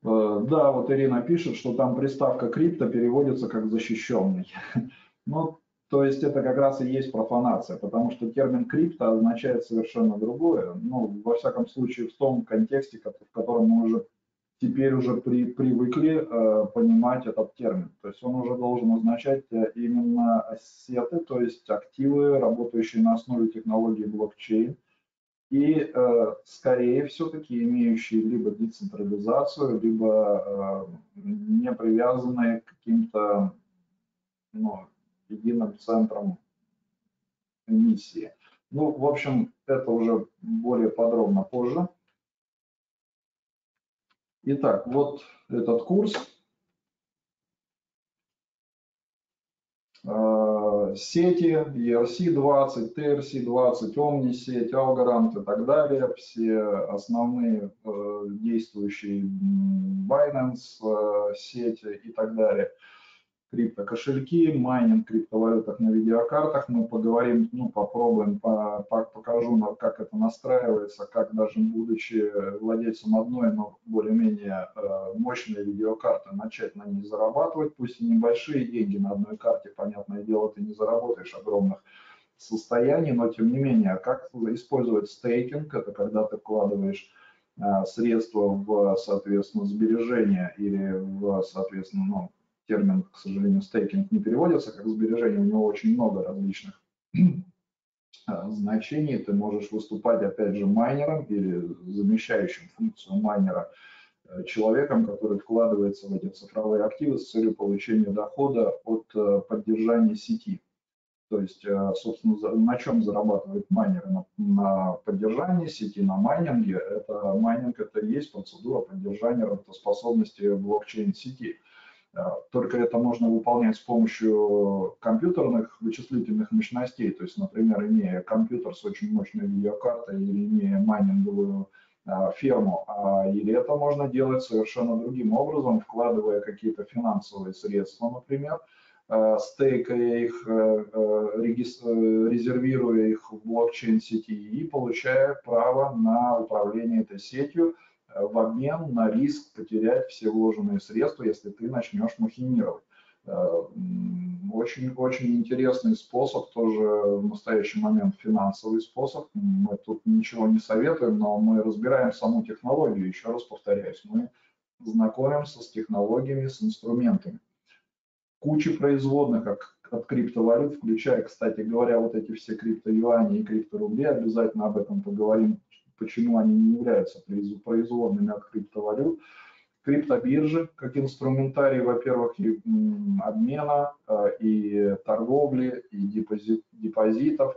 Да, вот Ирина пишет, что там приставка крипто переводится как защищенный. Ну, то есть это как раз и есть профанация, потому что термин крипто означает совершенно другое. Ну, во всяком случае, в том контексте, в котором мы уже теперь уже при, привыкли э, понимать этот термин. То есть он уже должен означать именно ассеты, то есть активы, работающие на основе технологии блокчейн. И э, скорее все-таки имеющие либо децентрализацию, либо э, не привязанные к каким-то... Ну, единым центром эмиссии. Ну, в общем, это уже более подробно позже. Итак, вот этот курс. Сети, и эр си двадцать, ти эр си двадцать, Omnisеть, Algorand и так далее. Все основные действующие Binance сети и так далее. Криптокошельки, майнинг криптовалютах на видеокартах. Мы поговорим, ну, попробуем, по, по, покажу, как это настраивается, как даже будучи владельцем одной, но более-менее э, мощной видеокарты, начать на ней зарабатывать. Пусть и небольшие деньги на одной карте, понятное дело, ты не заработаешь огромных состояний, но тем не менее, как использовать стейкинг, это когда ты вкладываешь э, средства в, соответственно, сбережения или в, соответственно, ну, термин, к сожалению, стейкинг не переводится, как сбережение, у него очень много различных значений. Ты можешь выступать, опять же, майнером или замещающим функцию майнера человеком, который вкладывается в эти цифровые активы с целью получения дохода от поддержания сети. То есть, собственно, на чем зарабатывают майнеры? На, на поддержании сети, на майнинге. Это, майнинг – это и есть процедура поддержания работоспособности блокчейн-сети. Только это можно выполнять с помощью компьютерных вычислительных мощностей. То есть, например, имея компьютер с очень мощной видеокартой или имея майнинговую а, ферму. А, или это можно делать совершенно другим образом, вкладывая какие-то финансовые средства, например, а, стейкая их, а, регис, а, резервируя их в блокчейн-сети и получая право на управление этой сетью, в обмен на риск потерять все вложенные средства, если ты начнешь махинировать. Очень-очень интересный способ, тоже в настоящий момент финансовый способ. Мы тут ничего не советуем, но мы разбираем саму технологию. Еще раз повторяюсь, мы знакомимся с технологиями, с инструментами. Куча производных от криптовалют, включая, кстати говоря, вот эти все криптоюани и крипторубли. Обязательно об этом поговорим, почему они не являются производными от криптовалют. Криптобиржи как инструментарий, во-первых, и обмена, и торговли, и депозит, депозитов.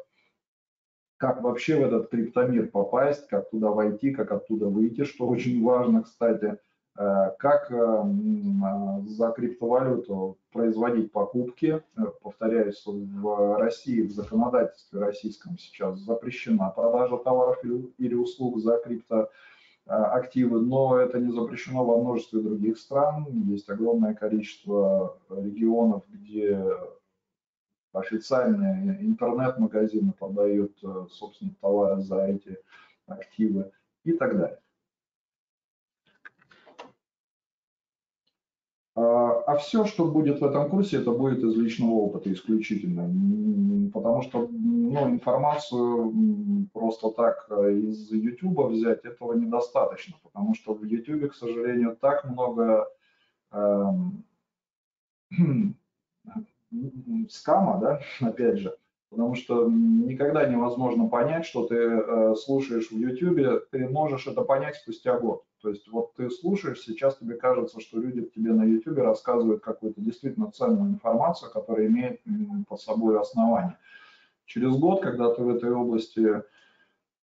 Как вообще в этот криптомир попасть, как туда войти, как оттуда выйти, что очень важно, кстати. Как за криптовалюту производить покупки. Повторяюсь, в России, в законодательстве российском сейчас запрещена продажа товаров или услуг за крипто активы, но это не запрещено во множестве других стран. Есть огромное количество регионов, где официальные интернет-магазины продают, собственно, товары за эти активы и так далее. А все, что будет в этом курсе, это будет из личного опыта исключительно, потому что ну, информацию просто так из ютуб взять этого недостаточно, потому что в ютубе, к сожалению, так много э, скама, да, опять же, потому что никогда невозможно понять, что ты э, слушаешь в ютубе, ты можешь это понять спустя год. То есть вот ты слушаешь, сейчас тебе кажется, что люди тебе на ютубе рассказывают какую-то действительно ценную информацию, которая имеет под собой основание. Через год, когда ты в этой области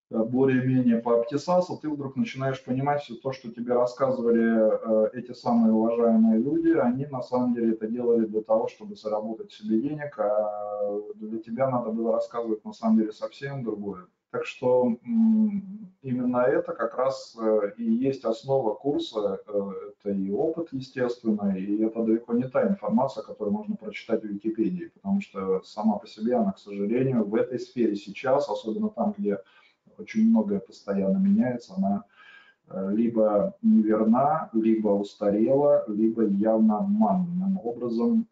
более-менее пообтесался, ты вдруг начинаешь понимать все то, что тебе рассказывали эти самые уважаемые люди. Они на самом деле это делали для того, чтобы заработать себе денег, а для тебя надо было рассказывать на самом деле совсем другое. Так что именно это как раз и есть основа курса, это и опыт, естественно, и это далеко не та информация, которую можно прочитать в Википедии, потому что сама по себе она, к сожалению, в этой сфере сейчас, особенно там, где очень многое постоянно меняется, она либо неверна, либо устарела, либо явно обманным образом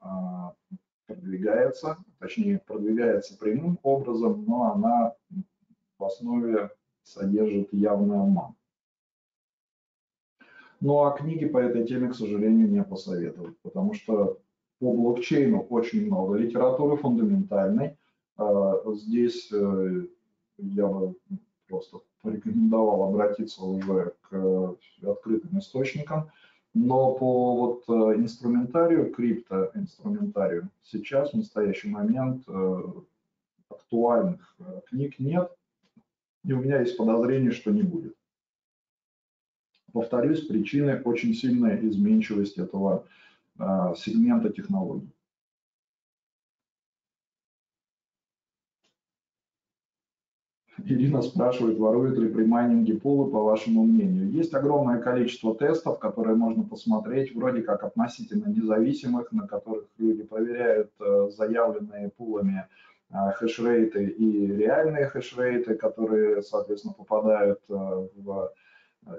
продвигается, точнее продвигается прямым образом, но она в основе содержит явный обман. Ну а книги по этой теме, к сожалению, не посоветую, потому что по блокчейну очень много литературы фундаментальной. Здесь я бы просто порекомендовал обратиться уже к открытым источникам. Но по вот инструментарию, криптоинструментарию, сейчас, в настоящий момент, актуальных книг нет. И у меня есть подозрение, что не будет. Повторюсь, причины очень сильная изменчивость этого э, сегмента технологий. Ирина спрашивает, воруют ли при майнинге пулы, по вашему мнению. Есть огромное количество тестов, которые можно посмотреть, вроде как относительно независимых, на которых люди проверяют э, заявленные пулами хэшрейты и реальные хэшрейты, которые, соответственно, попадают в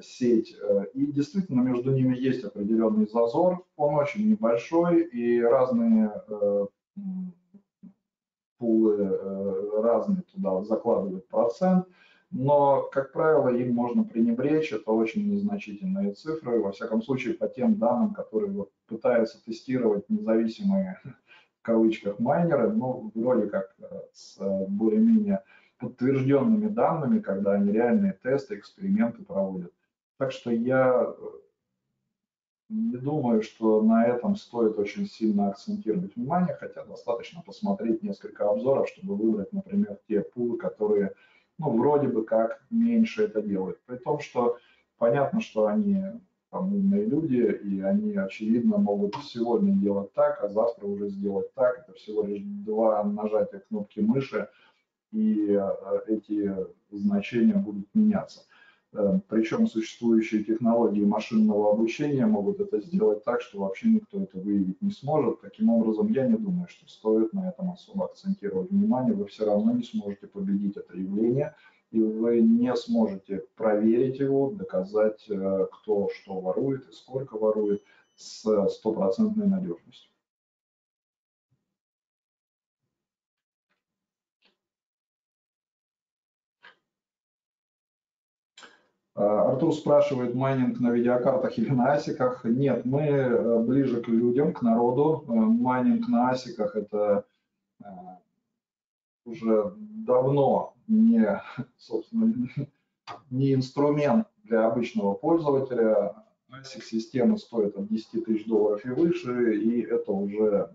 сеть. И действительно между ними есть определенный зазор, он очень небольшой, и разные пулы разные туда закладывают процент, но, как правило, им можно пренебречь, это очень незначительные цифры, во всяком случае, по тем данным, которые вот пытаются тестировать независимые в кавычках майнеры, но вроде как с более-менее подтвержденными данными, когда они реальные тесты, эксперименты проводят. Так что я не думаю, что на этом стоит очень сильно акцентировать внимание, хотя достаточно посмотреть несколько обзоров, чтобы выбрать, например, те пулы, которые, ну, вроде бы как меньше это делают. При том, что понятно, что они там умные люди, и они, очевидно, могут сегодня делать так, а завтра уже сделать так. Это всего лишь два нажатия кнопки мыши, и эти значения будут меняться. Причем существующие технологии машинного обучения могут это сделать так, что вообще никто это выявить не сможет. Таким образом, я не думаю, что стоит на этом особо акцентировать внимание. Вы все равно не сможете победить это явление, и вы не сможете проверить его, доказать, кто что ворует и сколько ворует с стопроцентной надежностью. Артур спрашивает, майнинг на видеокартах или на асиках. Нет, мы ближе к людям, к народу. Майнинг на асиках – это уже давно не, собственно, не инструмент для обычного пользователя. асик-системы стоят от десяти тысяч долларов и выше, и это уже,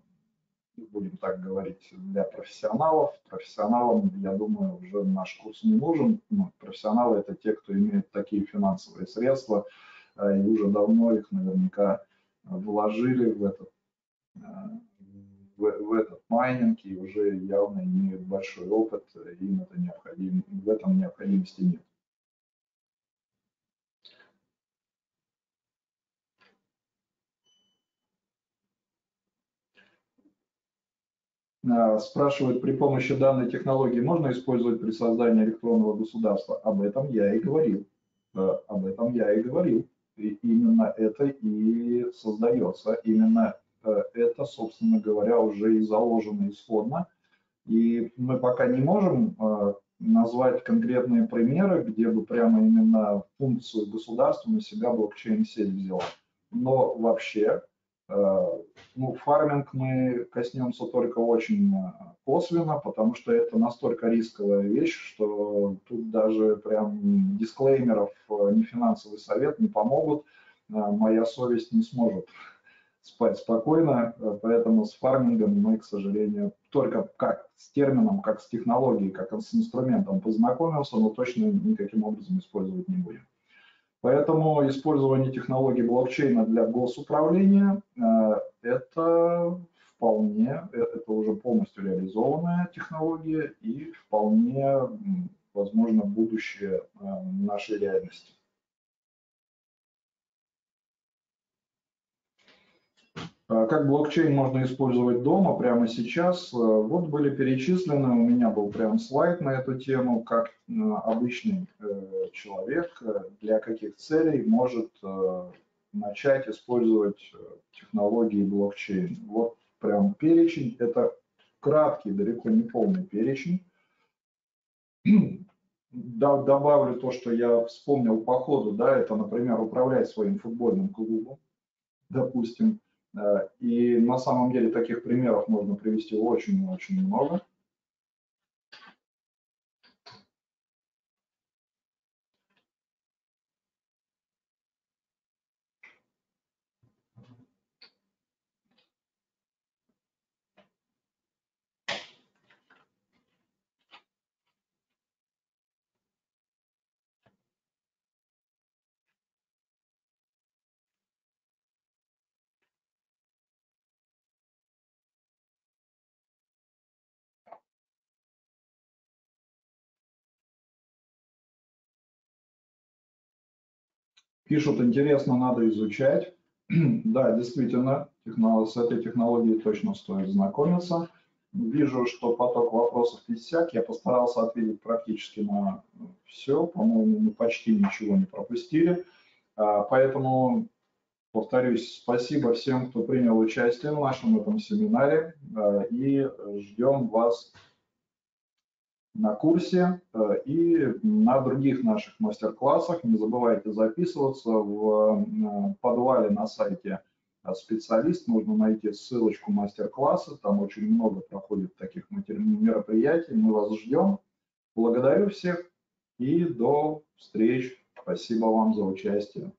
будем так говорить, для профессионалов. Профессионалам, я думаю, уже наш курс не нужен. Ну, профессионалы – это те, кто имеет такие финансовые средства, и уже давно их наверняка вложили в этот, в, в этот майнинг, и уже явно имеют большой опыт, им это необходимо, в этом необходимости нет. Спрашивают, при помощи данной технологии можно использовать при создании электронного государства? Об этом я и говорил. Об этом я и говорил. И именно это и создается. Именно это, собственно говоря, уже и заложено исходно. И мы пока не можем назвать конкретные примеры, где бы прямо именно функцию государства на себя блокчейн-сеть взяла. Но вообще... Ну, фарминг мы коснемся только очень косвенно, потому что это настолько рисковая вещь, что тут даже прям дисклеймеров ни финансовый совет не помогут, моя совесть не сможет спать спокойно, поэтому с фармингом мы, к сожалению, только как с термином, как с технологией, как с инструментом познакомился, но точно никаким образом использовать не будем. Поэтому использование технологий блокчейна для госуправления – это вполне, это уже полностью реализованная технология и вполне, возможно, будущее нашей реальности. Как блокчейн можно использовать дома прямо сейчас? Вот были перечислены, у меня был прям слайд на эту тему, как обычный человек, для каких целей может начать использовать технологии блокчейн. Вот прям перечень, это краткий, далеко не полный перечень. Добавлю то, что я вспомнил по ходу, да, это, например, управлять своим футбольным клубом, допустим. И на самом деле таких примеров можно привести очень-очень много. Пишут, интересно, надо изучать. Да, действительно, с этой технологией точно стоит знакомиться. Вижу, что поток вопросов иссяк. Я постарался ответить практически на все. По-моему, мы почти ничего не пропустили. Поэтому, повторюсь, спасибо всем, кто принял участие в нашем этом семинаре. И ждем вас на курсе и на других наших мастер-классах. Не забывайте записываться в подвале на сайте «Специалист». Нужно найти ссылочку мастер-класса. Там очень много проходит таких мероприятий. Мы вас ждем. Благодарю всех и до встречи. Спасибо вам за участие.